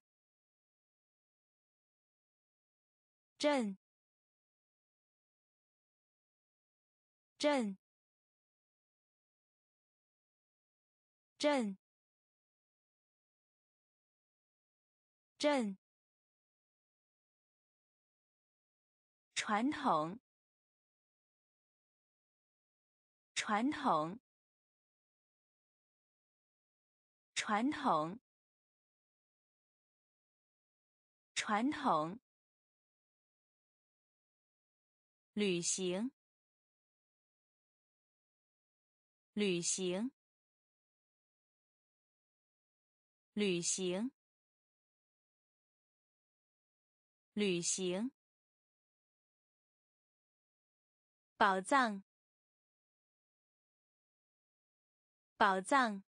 镇镇镇镇传统传统传统传统旅行，旅行，旅行，旅行。宝藏，宝藏，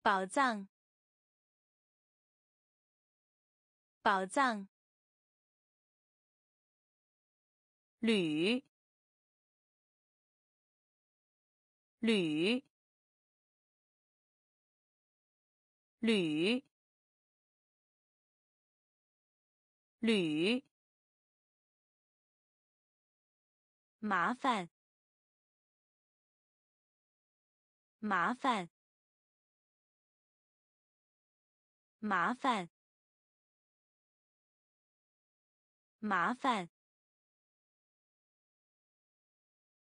宝藏，宝藏。旅旅旅旅麻烦麻烦麻烦麻烦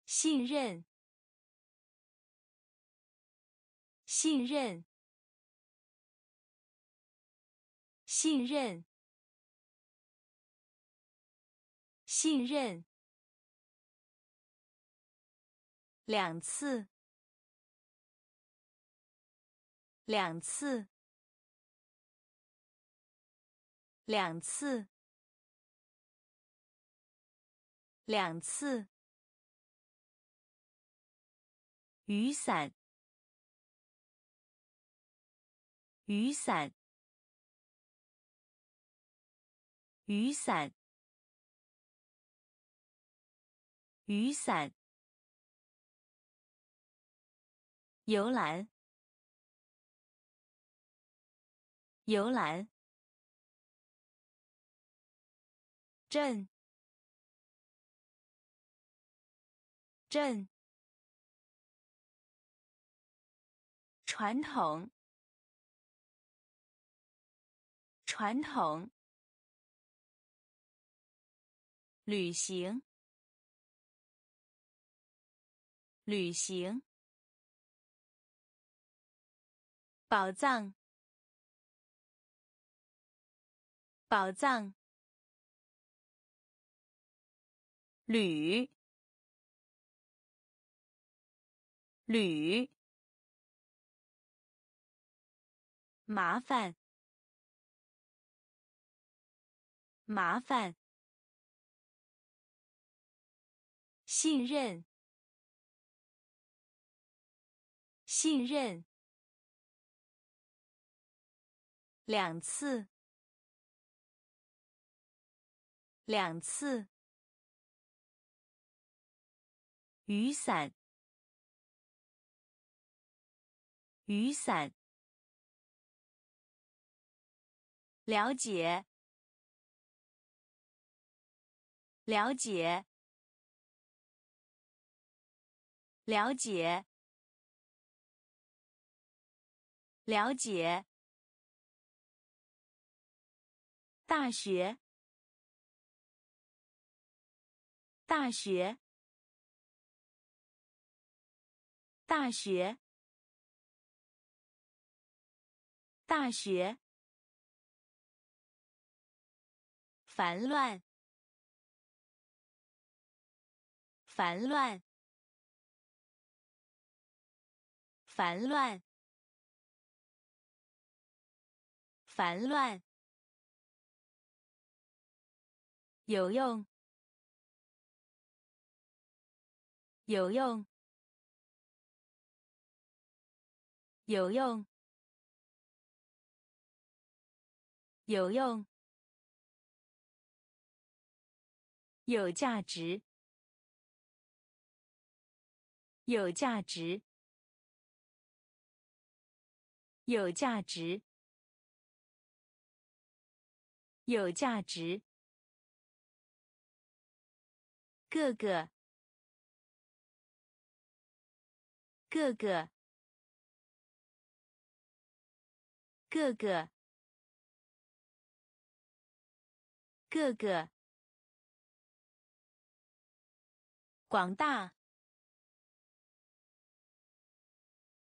信任，信任，信任，信任。两次，两次，两次，两次。雨伞，雨伞，雨伞，雨伞。游览，游览。镇，镇。传统，传统，旅行，旅行，宝藏，宝藏，旅，旅。 麻烦，麻烦。信任，信任。两次，两次。雨伞，雨伞。 了解，了解，了解，了解。大学，大学，大学，大学。 烦乱，烦乱，烦乱，烦乱。有用，有用，有用，有用。 有价值，有价值，有价值，有价值。各个，各个，各个，各个。 广大，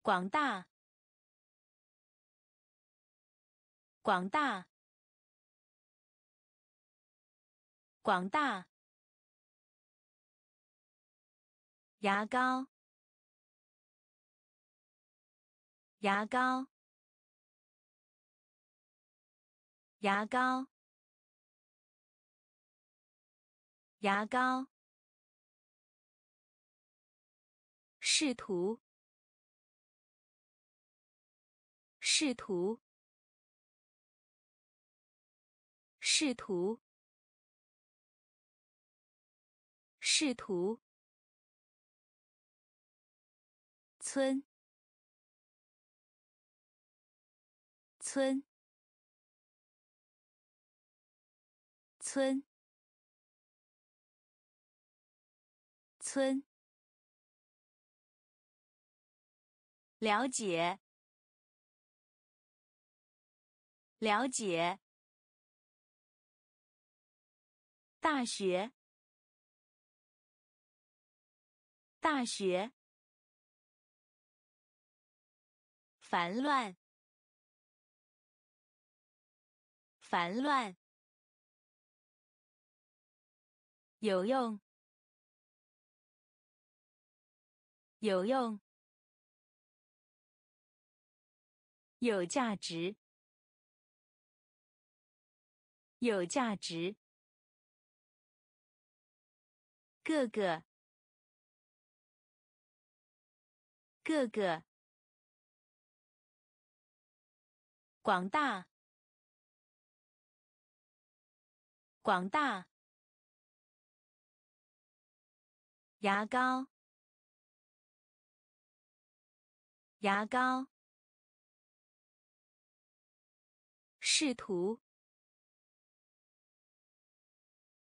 广大，广大，广大。牙膏，牙膏，牙膏，牙膏。 试图，试图，试图，试图。村，村，村，村。 了解，了解。大学，大学。烦乱，烦乱。有用，有用。 有价值，有价值。各个，各个。广大，广大。牙膏，牙膏。 试图，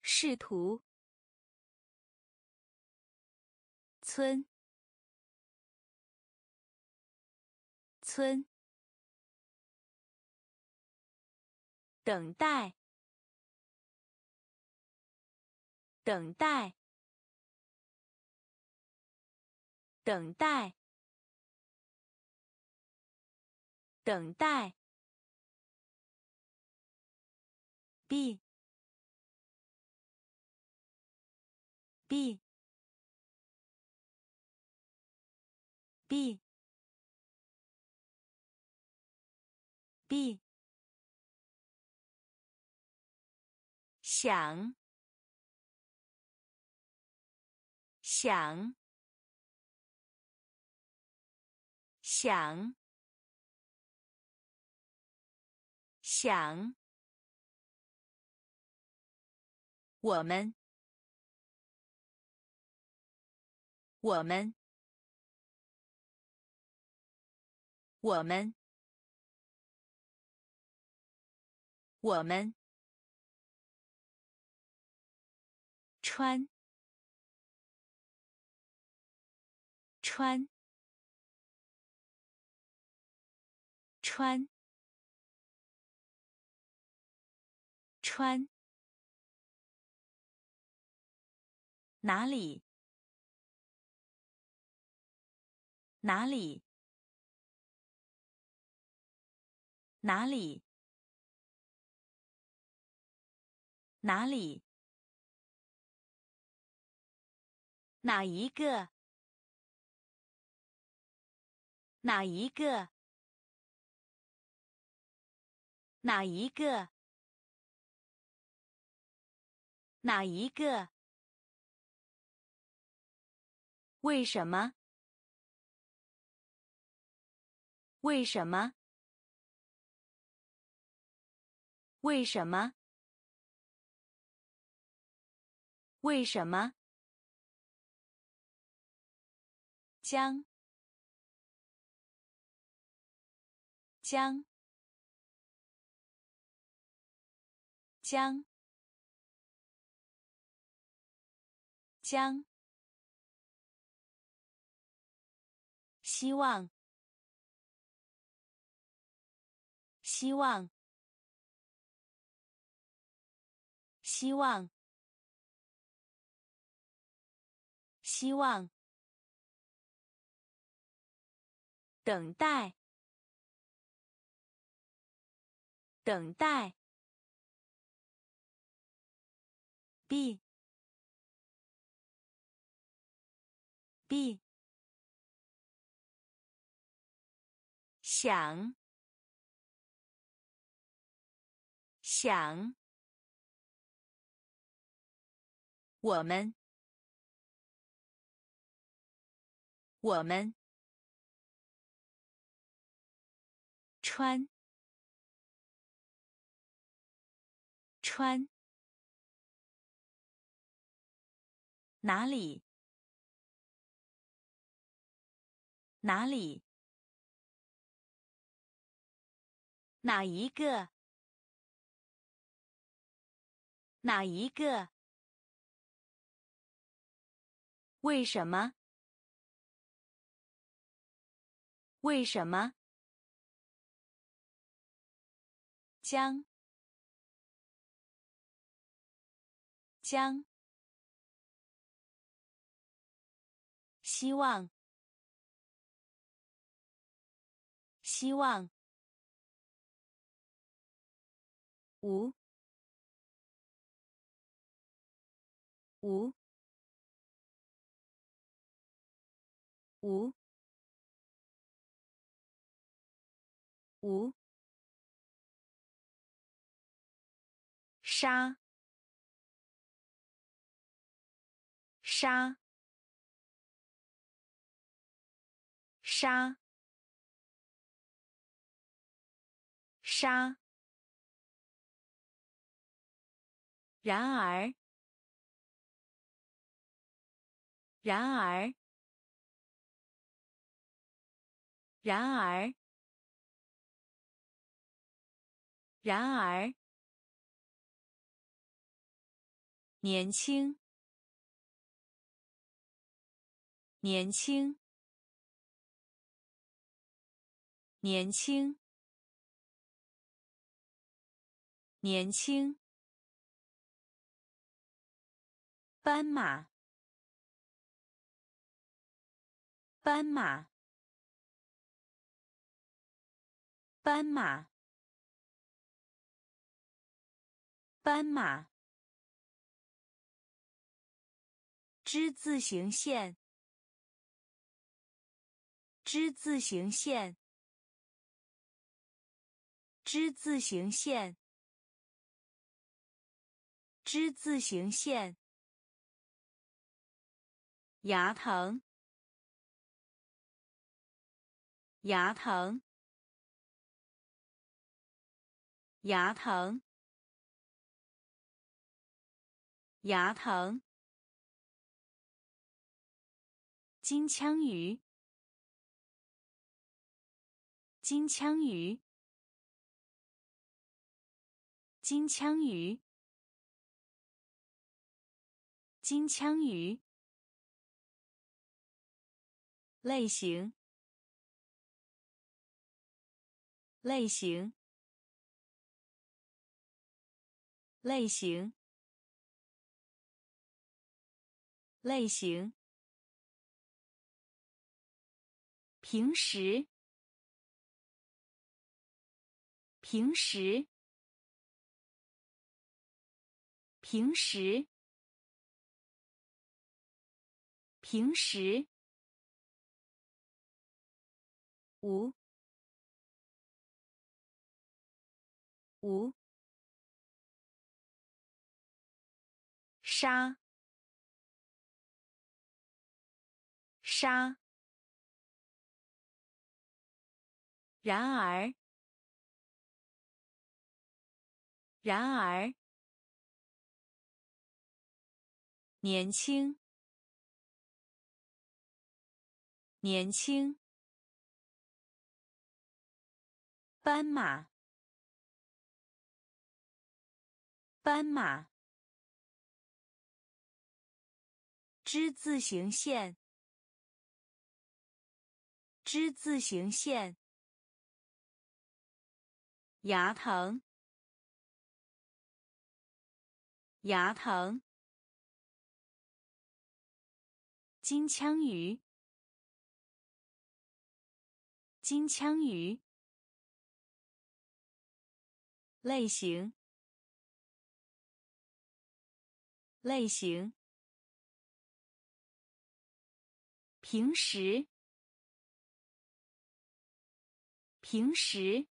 试图。村，村。等待，等待，等待，等待。B B B B 想想想想我们我们我们我们穿穿穿穿哪里哪里哪里哪里？哪一个？哪一个？哪一个？哪一个？为什么？为什么？为什么？为什么？将将将将希望希望希望希望，等待，等待。B B 想想，我们。我们穿穿哪里哪里哪一个哪一个为什么？为什么？将将希望希望无无无五杀杀杀杀然而然而然而然而，年轻，年轻，年轻，年轻。斑马，斑马，斑马，斑马。之字形线，之字形线，之字形线，之字形线。 牙疼，牙疼，牙疼，牙疼。金枪鱼，金枪鱼，金枪鱼，金枪鱼。 类型，类型，类型，类型。平时，平时，平时，平时。 五五杀杀，然而然而年轻年轻。 斑马，斑马。之字形线，之字形线。牙疼，牙疼。金枪鱼，金枪鱼。 类型，类型。平时，平时。